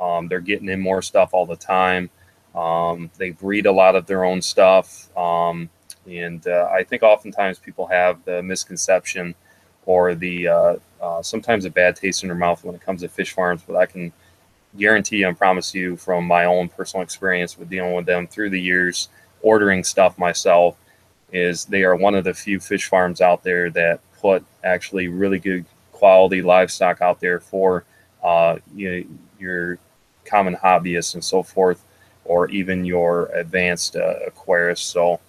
Um, they're getting in more stuff all the time. Um, they breed a lot of their own stuff. Um, and uh, I think oftentimes people have the misconception or the uh, uh, sometimes a bad taste in their mouth when it comes to fish farms. But I can guarantee and promise you from my own personal experience with dealing with them through the years, ordering stuff myself, is they are one of the few fish farms out there that put actually really good quality livestock out there for uh, you know, your common hobbyists and so forth, or even your advanced uh, aquarists. So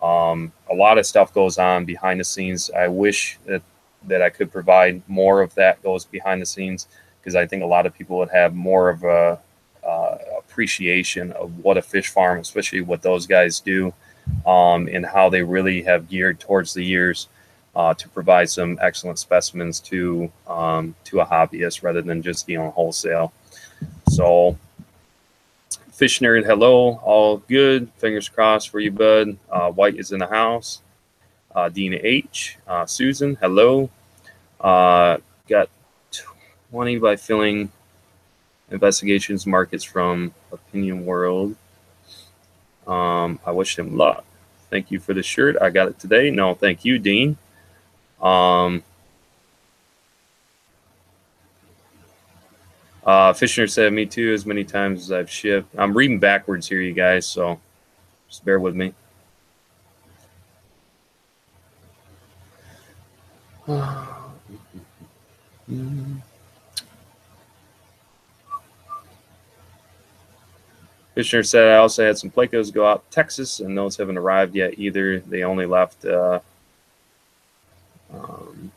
um, a lot of stuff goes on behind the scenes. I wish that, that I could provide more of that goes behind the scenes, because I think a lot of people would have more of a uh, appreciation of what a fish farm, especially what those guys do, um, and how they really have geared towards the years uh, to provide some excellent specimens to, um, to a hobbyist rather than just dealing wholesale. So Fish Nerd, hello, all good. Fingers crossed for you, bud. Uh, White is in the house. Uh, Dina H, uh, Susan, hello. Uh, got twenty by filling investigations markets from Opinion World. Um, I wish him luck. Thank you for the shirt. I got it today. No, thank you, Dean. Um, Uh, Fishner said, me too, as many times as I've shipped. I'm reading backwards here, you guys, so just bear with me. Fishner said, I also had some Placos go out to Texas, and those haven't arrived yet either. They only left uh, um,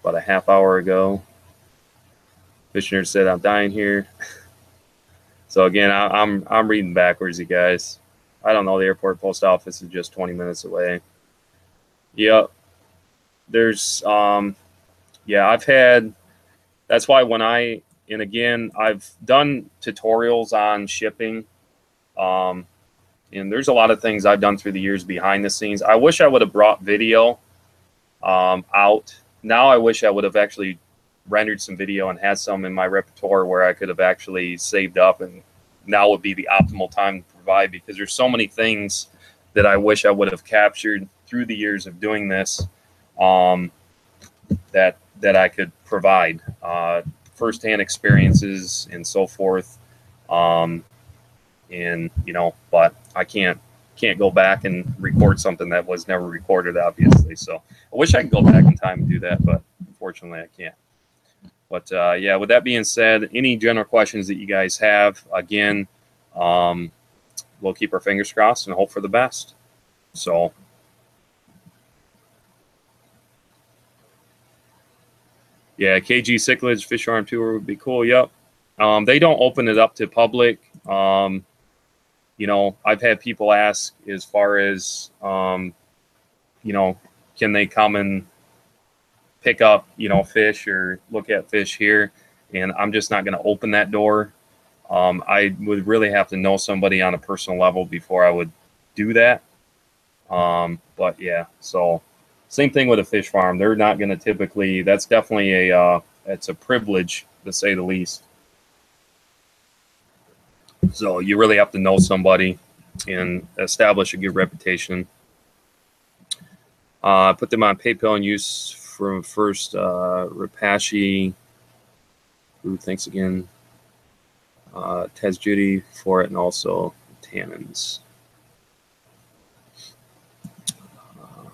about a half hour ago. Fishner said, I'm dying here. So again, I, I'm I'm reading backwards, you guys. I don't know. The airport post office is just twenty minutes away. Yep. There's, um, yeah, I've had, that's why when I, and again, I've done tutorials on shipping. Um, and there's a lot of things I've done through the years behind the scenes. I wish I would have brought video um, out. Now I wish I would have actually rendered some video and had some in my repertoire where I could have actually saved up, and now would be the optimal time to provide, because there's so many things that I wish I would have captured through the years of doing this um, that that I could provide uh, firsthand experiences and so forth, um, and you know, but I can't can't go back and record something that was never recorded, obviously. So I wish I could go back in time and do that, but unfortunately I can't. But, uh, yeah, with that being said, any general questions that you guys have, again, um, we'll keep our fingers crossed and hope for the best. So, yeah, K G Cichlids Fish Farm Tour would be cool. Yep. Um, they don't open it up to public. Um, you know, I've had people ask as far as, um, you know, can they come and pick up, you know, fish or look at fish here, and I'm just not going to open that door. Um, I would really have to know somebody on a personal level before I would do that. Um, but yeah, so same thing with a fish farm. They're not going to typically, that's definitely a, uh, it's a privilege to say the least. So you really have to know somebody and establish a good reputation. Uh, put them on PayPal and use from first, uh, Repashy, who thanks again, uh, Ted Judy for it, and also Tannins. Uh,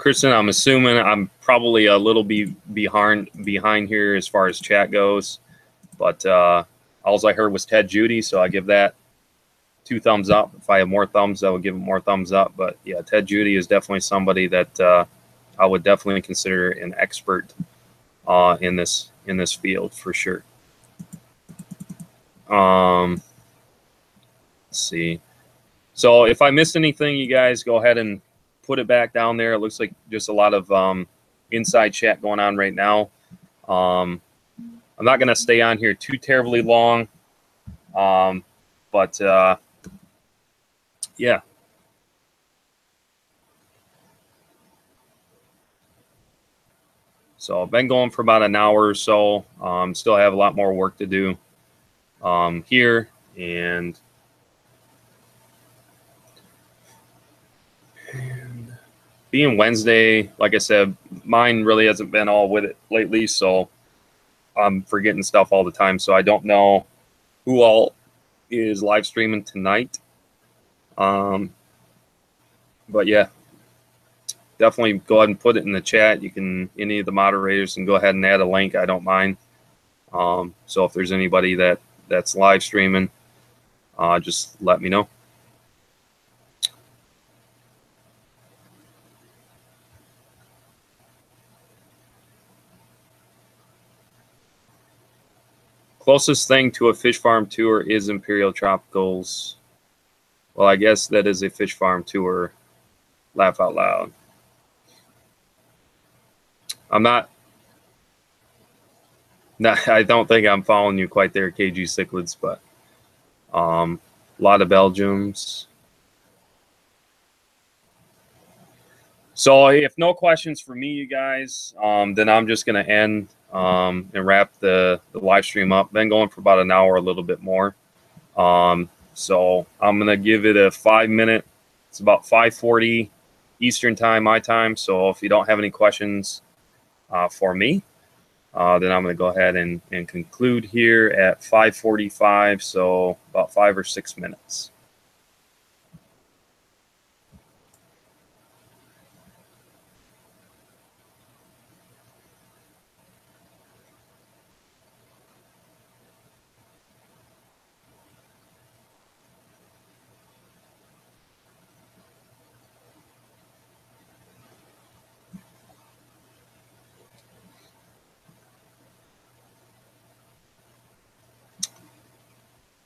Kristen, I'm assuming I'm probably a little be behind behind here as far as chat goes, but uh, all I heard was Ted Judy, so I give that two thumbs up. If I have more thumbs, I would give it more thumbs up. But yeah, Ted Judy is definitely somebody that uh, I would definitely consider an expert uh, in this in this field for sure. Um, let's see. So if I missed anything, you guys go ahead and put it back down there. It looks like just a lot of um, inside chat going on right now. Um, I'm not going to stay on here too terribly long, um, but uh, yeah. So I've been going for about an hour or so. Um, still have a lot more work to do um, here, and. Being Wednesday, like I said, mine really hasn't been all with it lately, so I'm forgetting stuff all the time. So I don't know who all is live streaming tonight. Um, but yeah, definitely go ahead and put it in the chat. You can, any of the moderators can go ahead and add a link. I don't mind. Um, so if there's anybody that that's live streaming, uh, just let me know. Closest thing to a fish farm tour is Imperial Tropicals. Well, I guess that is a fish farm tour. Laugh out loud. I'm not. Not I don't think I'm following you quite there, K G Cichlids, but um, a lot of Belgiums. So if no questions for me, you guys, um, then I'm just going to end. Um, and wrap the, the live stream up. Been going for about an hour, a little bit more. Um, so I'm going to give it a five minute. It's about five forty Eastern time, my time. So if you don't have any questions uh, for me, uh, then I'm going to go ahead and, and conclude here at five forty-five. So about five or six minutes.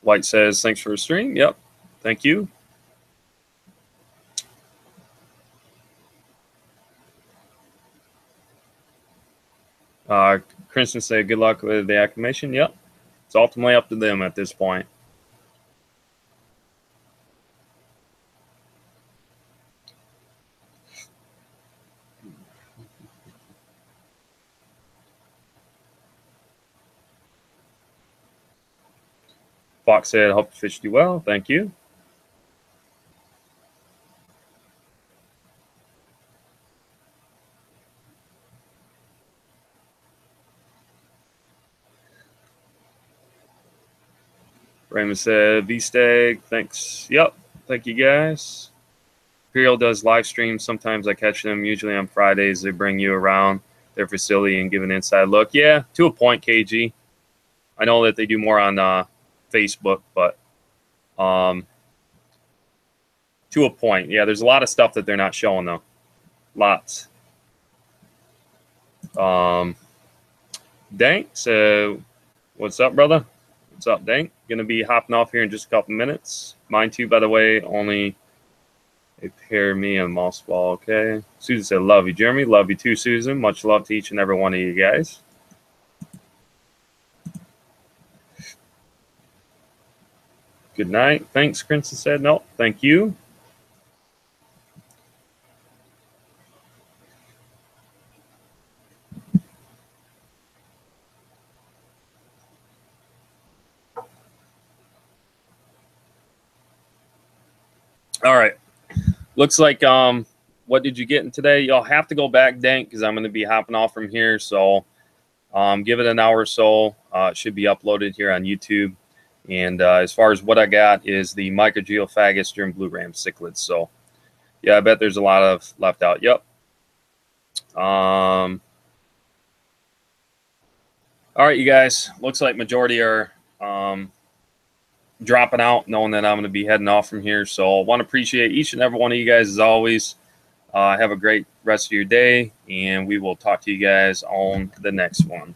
White says, thanks for the stream. Yep. Thank you. Uh, Kristen said, good luck with the acclimation. Yep. It's ultimately up to them at this point. Fox said, I hope the fish do well. Thank you. Raymond said, V-Stag, thanks. Yep, thank you guys. Imperial does live streams. Sometimes I catch them. Usually on Fridays, they bring you around their facility and give an inside look. Yeah, to a point, K G. I know that they do more on... Uh, Facebook, but um, to a point. Yeah, there's a lot of stuff that they're not showing, though. Lots. Um, Dank, so what's up, brother? What's up, Dank? Going to be hopping off here in just a couple minutes. Mine, too, by the way, only a pair, me and Mossball, okay? Susan said, love you, Jeremy. Love you, too, Susan. Much love to each and every one of you guys. Good night. Thanks, Crimson said. No, thank you. All right. Looks like um, what did you get in today? Y'all have to go back, Dank, because I'm going to be hopping off from here. So um, give it an hour or so. Uh, it should be uploaded here on YouTube. And uh, as far as what I got is the Mikrogeophagus germ blue ram cichlids. So, yeah, I bet there's a lot of left out. Yep. Um, all right, you guys. Looks like majority are um, dropping out, knowing that I'm going to be heading off from here. So I want to appreciate each and every one of you guys as always. Uh, have a great rest of your day, and we will talk to you guys on the next one.